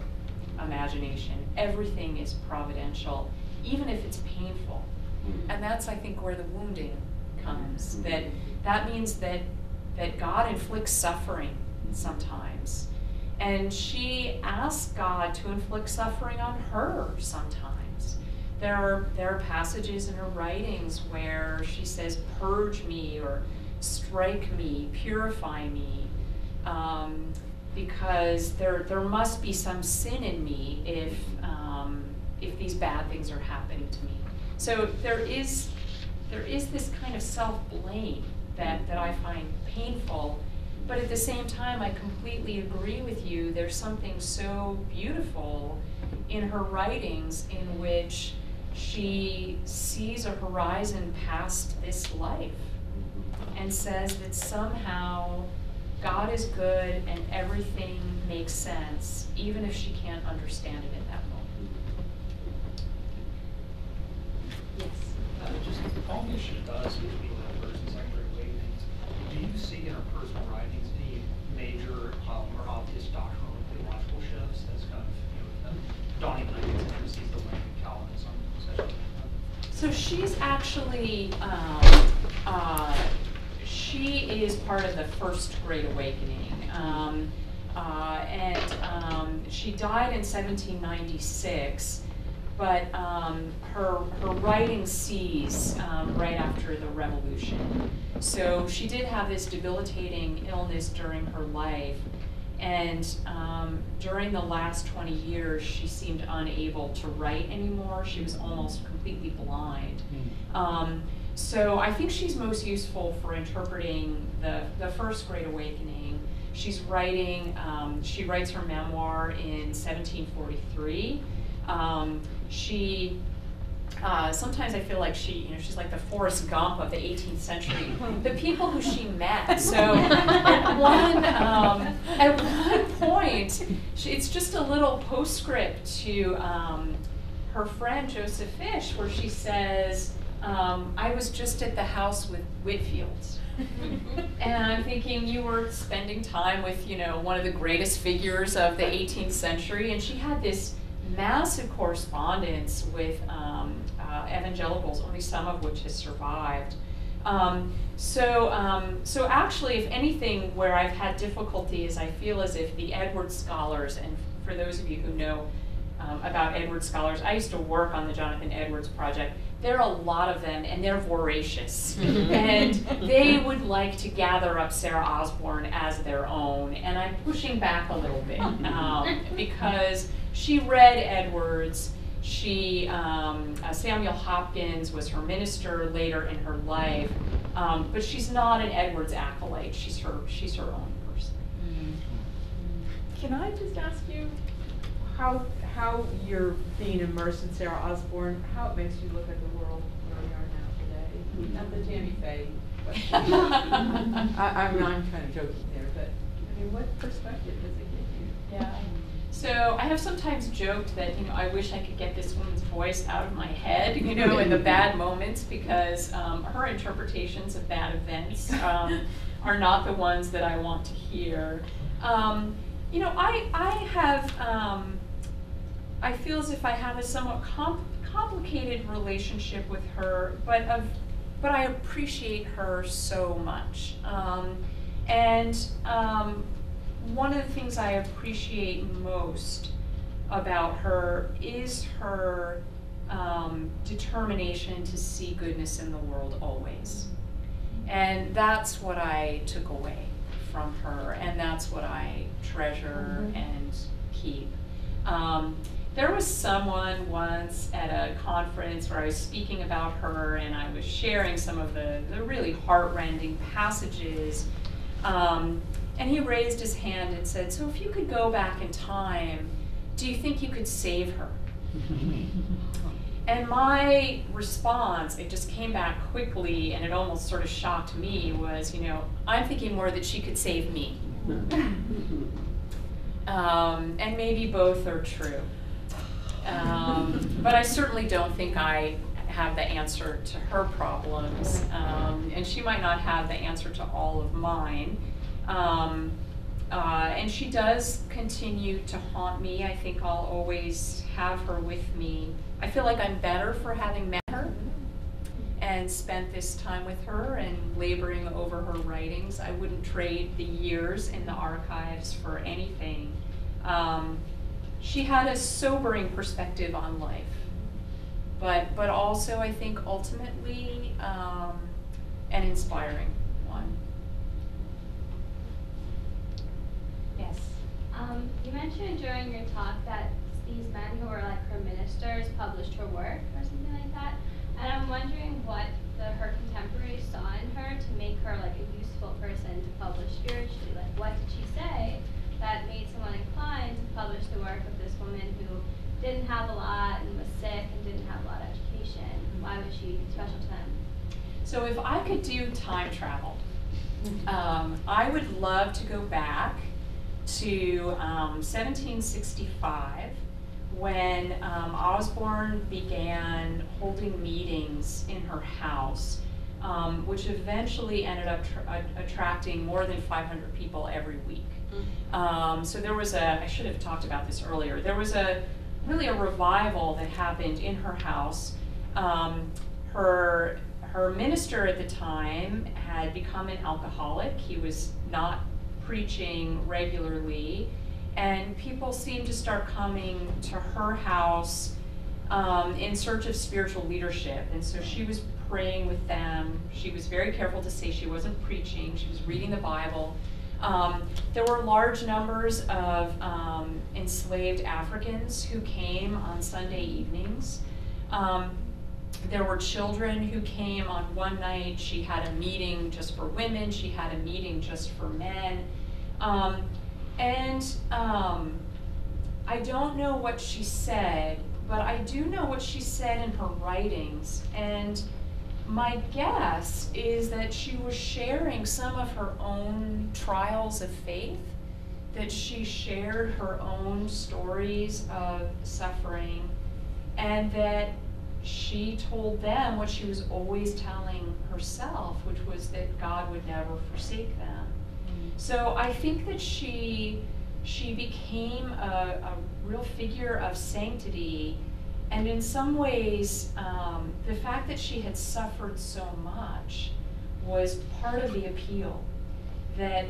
imagination. Everything is providential, even if it's painful. And that's, I think, where the wounding comes. That means that God inflicts suffering sometimes. And she asks God to inflict suffering on her sometimes. There are passages in her writings where she says, purge me, or strike me, purify me, because there must be some sin in me if these bad things are happening to me. So there is this kind of self-blame that I find painful, but at the same time, I completely agree with you. There's something so beautiful in her writings in which she sees a horizon past this life and says that somehow God is good and everything makes sense, even if she can't understand it at that moment. Yes? Just the poem she does with the First and Second Great Awakenings, do you see in her personal writings any major or obvious doctrinal or theological shifts as kind of, dawning light as she sees the way of Calvinism, etc.? So she's actually, she is part of the First Great Awakening, and she died in 1796, but her writing ceased right after the Revolution. So she did have this debilitating illness during her life, and during the last 20 years, she seemed unable to write anymore. She was almost completely blind. So I think she's most useful for interpreting the First Great Awakening. She's writing, she writes her memoir in 1743. She, sometimes I feel like she, you know, she's like the Forrest Gump of the 18th century. The people who she met. So at one point, it's just a little postscript to her friend Joseph Fish, where she says, I was just at the house with Whitfield, And I'm thinking, you were spending time with, you know, one of the greatest figures of the 18th century, and she had this massive correspondence with evangelicals, only some of which has survived. So actually, if anything, where I've had difficulty is I feel as if the Edwards scholars, and for those of you who know about Edwards scholars, I used to work on the Jonathan Edwards project. There are a lot of them, and they're voracious. And they would like to gather up Sarah Osborn as their own, and I'm pushing back a little bit because she read Edwards. She, Samuel Hopkins was her minister later in her life, but she's not an Edwards acolyte. She's her own person. Mm-hmm. Can I just ask you how you're being immersed in Sarah Osborn, how it makes you look at the world where we are now today? Mm-hmm. Not the Tammy Faye. I'm kind of joking there, but I mean, what perspective does it give you? Yeah. So I have sometimes joked that, you know, I wish I could get this woman's voice out of my head, you know, in the bad moments, because her interpretations of bad events are not the ones that I want to hear. You know, I have, I feel as if I have a somewhat complicated relationship with her, but I appreciate her so much. One of the things I appreciate most about her is her determination to see goodness in the world always. And that's what I took away from her, and that's what I treasure mm-hmm. and keep. There was someone once at a conference where I was speaking about her, and I was sharing some of the really heart-rending passages. And he raised his hand and said, so if you could go back in time, do you think you could save her? And my response, it just came back quickly, and it almost sort of shocked me, was, you know, I'm thinking more that she could save me. And maybe both are true. But I certainly don't think I have the answer to her problems. And she might not have the answer to all of mine. And she does continue to haunt me. I think I'll always have her with me. I feel like I'm better for having met her and spent this time with her and laboring over her writings. I wouldn't trade the years in the archives for anything. She had a sobering perspective on life, but also I think ultimately an inspiring one. Yes. You mentioned during your talk that these men who were like her ministers published her work or something like that, and I'm wondering what her contemporaries saw in her to make her like a useful person to publish spiritually. Like, what did she say that made someone inclined to publish the work of this woman who didn't have a lot and was sick and didn't have a lot of education? Why was she special to them? So if I could do time travel, I would love to go back to 1765, when Osborn began holding meetings in her house, which eventually ended up attracting more than 500 people every week. Mm-hmm. So there was a, I should have talked about this earlier, there was really a revival that happened in her house. Her minister at the time had become an alcoholic. He was not preaching regularly, and people seemed to start coming to her house in search of spiritual leadership. And so she was praying with them. She was very careful to say she wasn't preaching, she was reading the Bible. There were large numbers of enslaved Africans who came on Sunday evenings. There were children who came on one night. She had a meeting just for women. She had a meeting just for men. I don't know what she said, but I do know what she said in her writings. And my guess is that she was sharing some of her own trials of faith, that she shared her own stories of suffering, and that she told them what she was always telling herself, which was that God would never forsake them. So I think that she became a real figure of sanctity, and in some ways, the fact that she had suffered so much was part of the appeal. That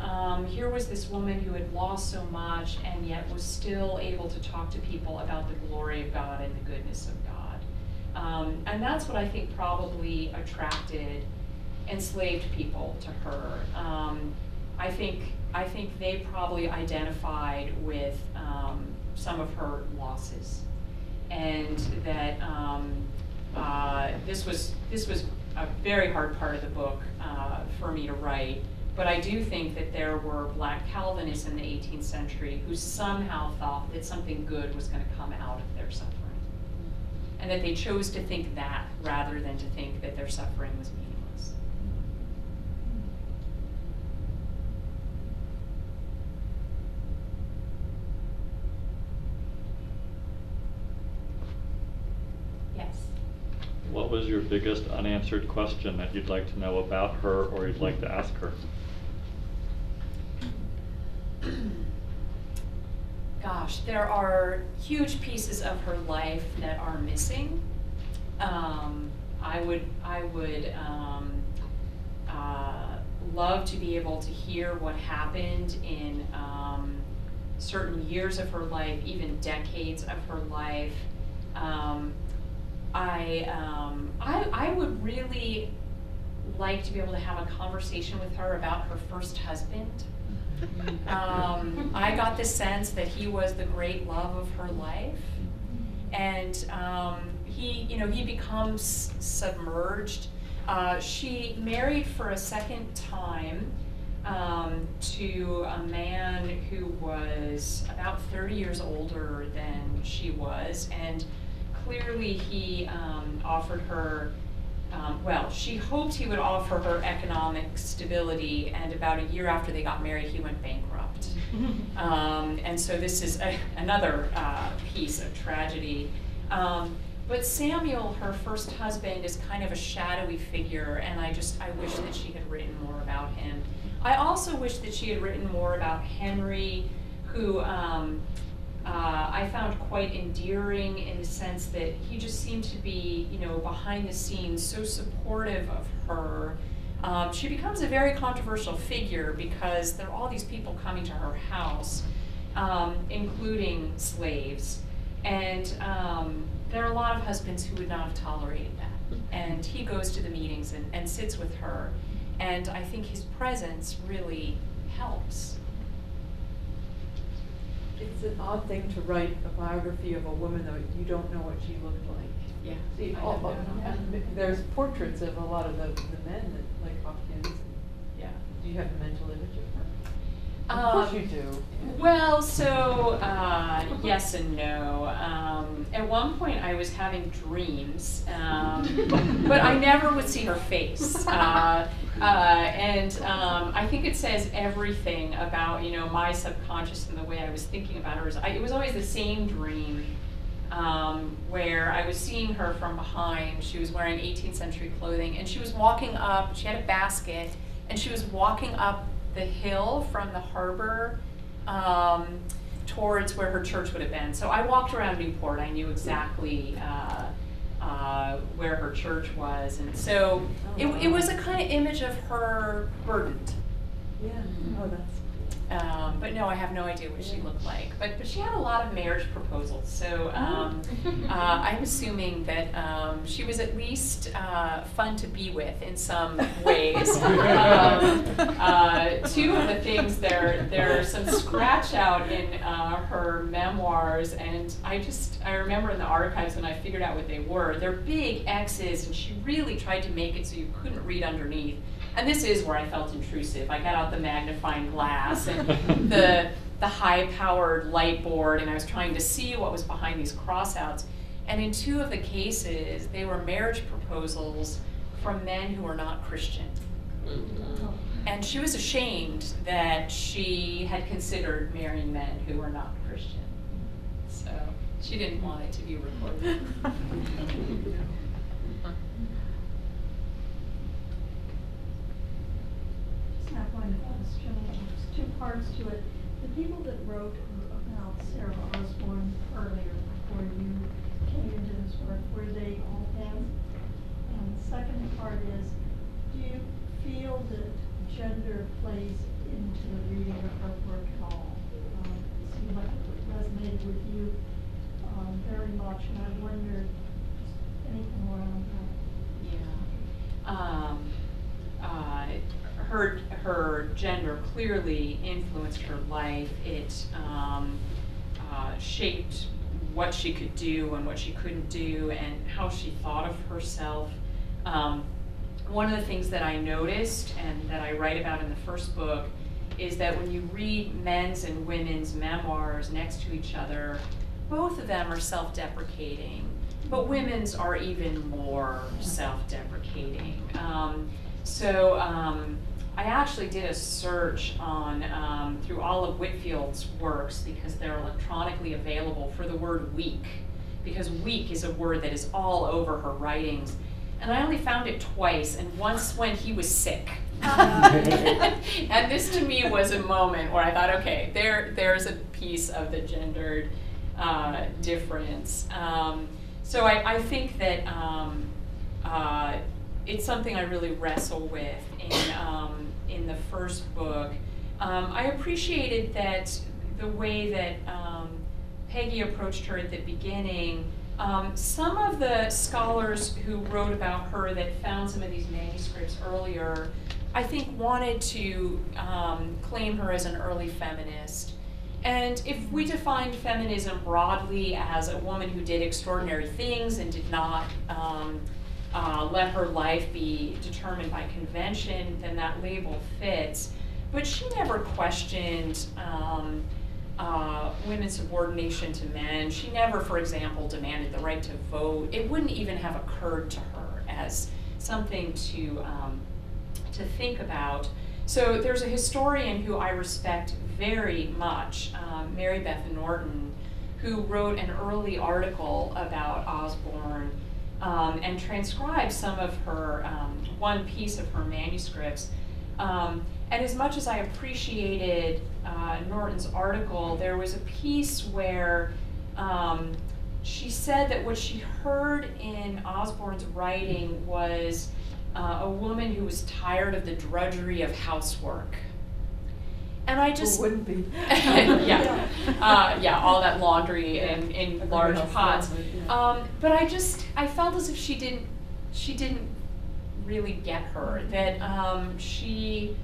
here was this woman who had lost so much and yet was still able to talk to people about the glory of God and the goodness of God. And that's what I think probably attracted enslaved people to her. I think they probably identified with some of her losses, and that this was a very hard part of the book for me to write. But I do think that there were Black Calvinists in the 18th century who somehow thought that something good was going to come out of their suffering, and that they chose to think that rather than to think that their suffering was meaningless. Yes? What was your biggest unanswered question that you'd like to know about her or you'd like to ask her? Gosh, there are huge pieces of her life that are missing. I would love to be able to hear what happened in certain years of her life, even decades of her life. I would really like to be able to have a conversation with her about her first husband. I got the sense that he was the great love of her life, and he becomes submerged. She married for a second time to a man who was about 30 years older than she was, and clearly he offered her. Well, she hoped he would offer her economic stability, and about a year after they got married, he went bankrupt. And so this is another piece of tragedy. But Samuel, her first husband, is kind of a shadowy figure, and I wish that she had written more about him. I also wish that she had written more about Henry, who I found quite endearing in the sense that he just seemed to be, behind the scenes, so supportive of her. She becomes a very controversial figure because there are all these people coming to her house, including slaves. And there are a lot of husbands who would not have tolerated that. And he goes to the meetings and sits with her. And I think his presence really helps. It's an odd thing to write a biography of a woman, though you don't know what she looked like. Yeah. See, there's portraits of a lot of the men that, like Hopkins. Yeah. Do you have a mental image of her? Of course you do. Well, so yes and no. At one point, I was having dreams, but I never would see her face. And I think it says everything about my subconscious and the way I was thinking about her. It was always the same dream where I was seeing her from behind. She was wearing 18th century clothing, and she was walking up. She had a basket, and she was walking up the hill from the harbor towards where her church would have been. So I walked around Newport. I knew exactly where her church was. And so it was a kind of image of her burdened. Yeah, oh, that's cool. But no, I have no idea what she looked like. But she had a lot of marriage proposals. So I'm assuming that she was at least fun to be with in some ways. Two of the things, there are some scratch out in her memoirs, and I remember in the archives when I figured out what they were, they're big X's, and she really tried to make it so you couldn't read underneath. And this is where I felt intrusive. I got out the magnifying glass and the high-powered light board, and I was trying to see what was behind these crossouts. And in two of the cases, they were marriage proposals from men who were not Christian. And she was ashamed that she had considered marrying men who were not Christian. So she didn't want it to be recorded. Just have one question. There's two parts to it. The people that wrote about Sarah Osborn earlier, before you came into this work, were they all them? And the second part is, do you feel that gender plays into the reading of her work at all? It seemed like it resonated with you very much, and I wondered anything around that. Yeah. Her gender clearly influenced her life. It shaped what she could do and what she couldn't do and how she thought of herself. One of the things that I noticed and that I write about in the first book is that when you read men's and women's memoirs next to each other, both of them are self-deprecating, but women's are even more self-deprecating. I actually did a search on through all of Whitfield's works, because they're electronically available, for the word weak, because weak is a word that is all over her writings. And I only found it twice, and once when he was sick. And this to me was a moment where I thought, okay, there's a piece of the gendered difference. So I think that it's something I really wrestle with in the first book. I appreciated that the way that Peggy approached her at the beginning. Some of the scholars who wrote about her that found some of these manuscripts earlier, I think, wanted to claim her as an early feminist. And if we defined feminism broadly as a woman who did extraordinary things and did not let her life be determined by convention, then that label fits. But she never questioned women's subordination to men. She never, for example, demanded the right to vote. It wouldn't even have occurred to her as something to think about. So there's a historian who I respect very much, Mary Beth Norton, who wrote an early article about Osborn and transcribed some of her, one piece of her manuscripts. And as much as I appreciated Norton's article, there was a piece where she said that what she heard in Osborn's writing was a woman who was tired of the drudgery of housework. And I just... Well, wouldn't be. Yeah. Yeah, all that laundry in large pots. Yeah. But I felt as if she didn't really get her, that she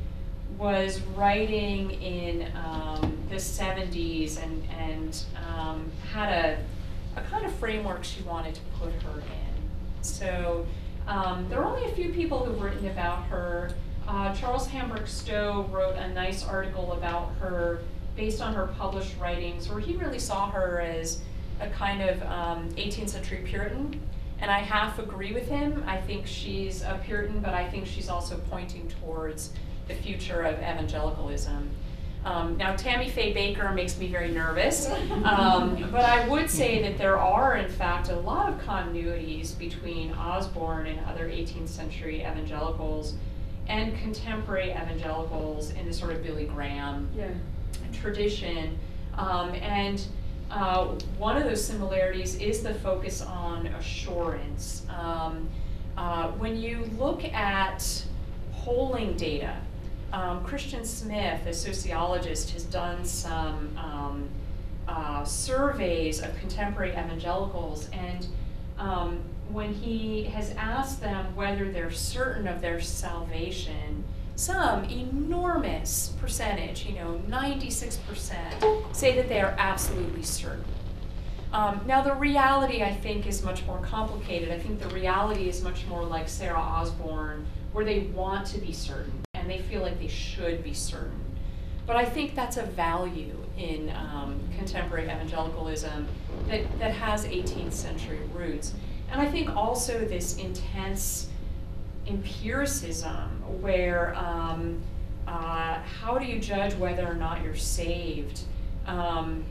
was writing in the 70s and had a kind of framework she wanted to put her in. So there are only a few people who've written about her. Charles Hambrick Stowe wrote a nice article about her based on her published writings, where he really saw her as a kind of 18th century Puritan. And I half agree with him. I think she's a Puritan, but I think she's also pointing towards the future of evangelicalism. Now, Tammy Faye Bakker makes me very nervous, but I would say that there are, in fact, a lot of continuities between Osborn and other 18th century evangelicals and contemporary evangelicals in the sort of Billy Graham tradition. One of those similarities is the focus on assurance. When you look at polling data, Christian Smith, a sociologist, has done some surveys of contemporary evangelicals, and when he has asked them whether they're certain of their salvation, some enormous percentage, 96%, say that they are absolutely certain. Now the reality, I think, is much more complicated. I think the reality is much more like Sarah Osborn, where they want to be certain and they feel like they should be certain. But I think that's a value in contemporary evangelicalism that has 18th century roots. And I think also this intense empiricism, where how do you judge whether or not you're saved? Not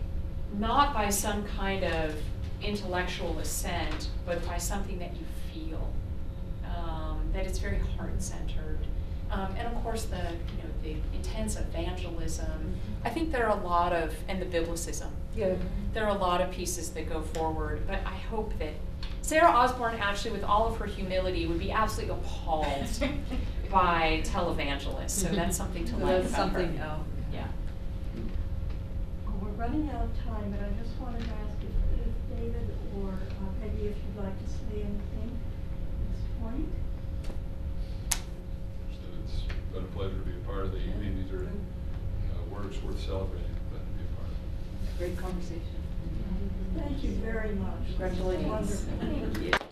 by some kind of intellectual assent, but by something that you feel. that it's very heart-centered. And of course, the intense evangelism. I think there are a lot of, and the biblicism. Yeah. There are a lot of pieces that go forward, but I hope that Sarah Osborn, actually, with all of her humility, would be absolutely appalled by televangelists. So that's something to like about something her. Else. Yeah. Well, we're running out of time, but I just wanted to ask if David or Peggy, if you'd like to say anything at this point. It's been a pleasure to be a part of the evening. These are words worth celebrating. Glad to be a part of it. Great conversation. Thank you very much. Congratulations. Wonderful. Thank you.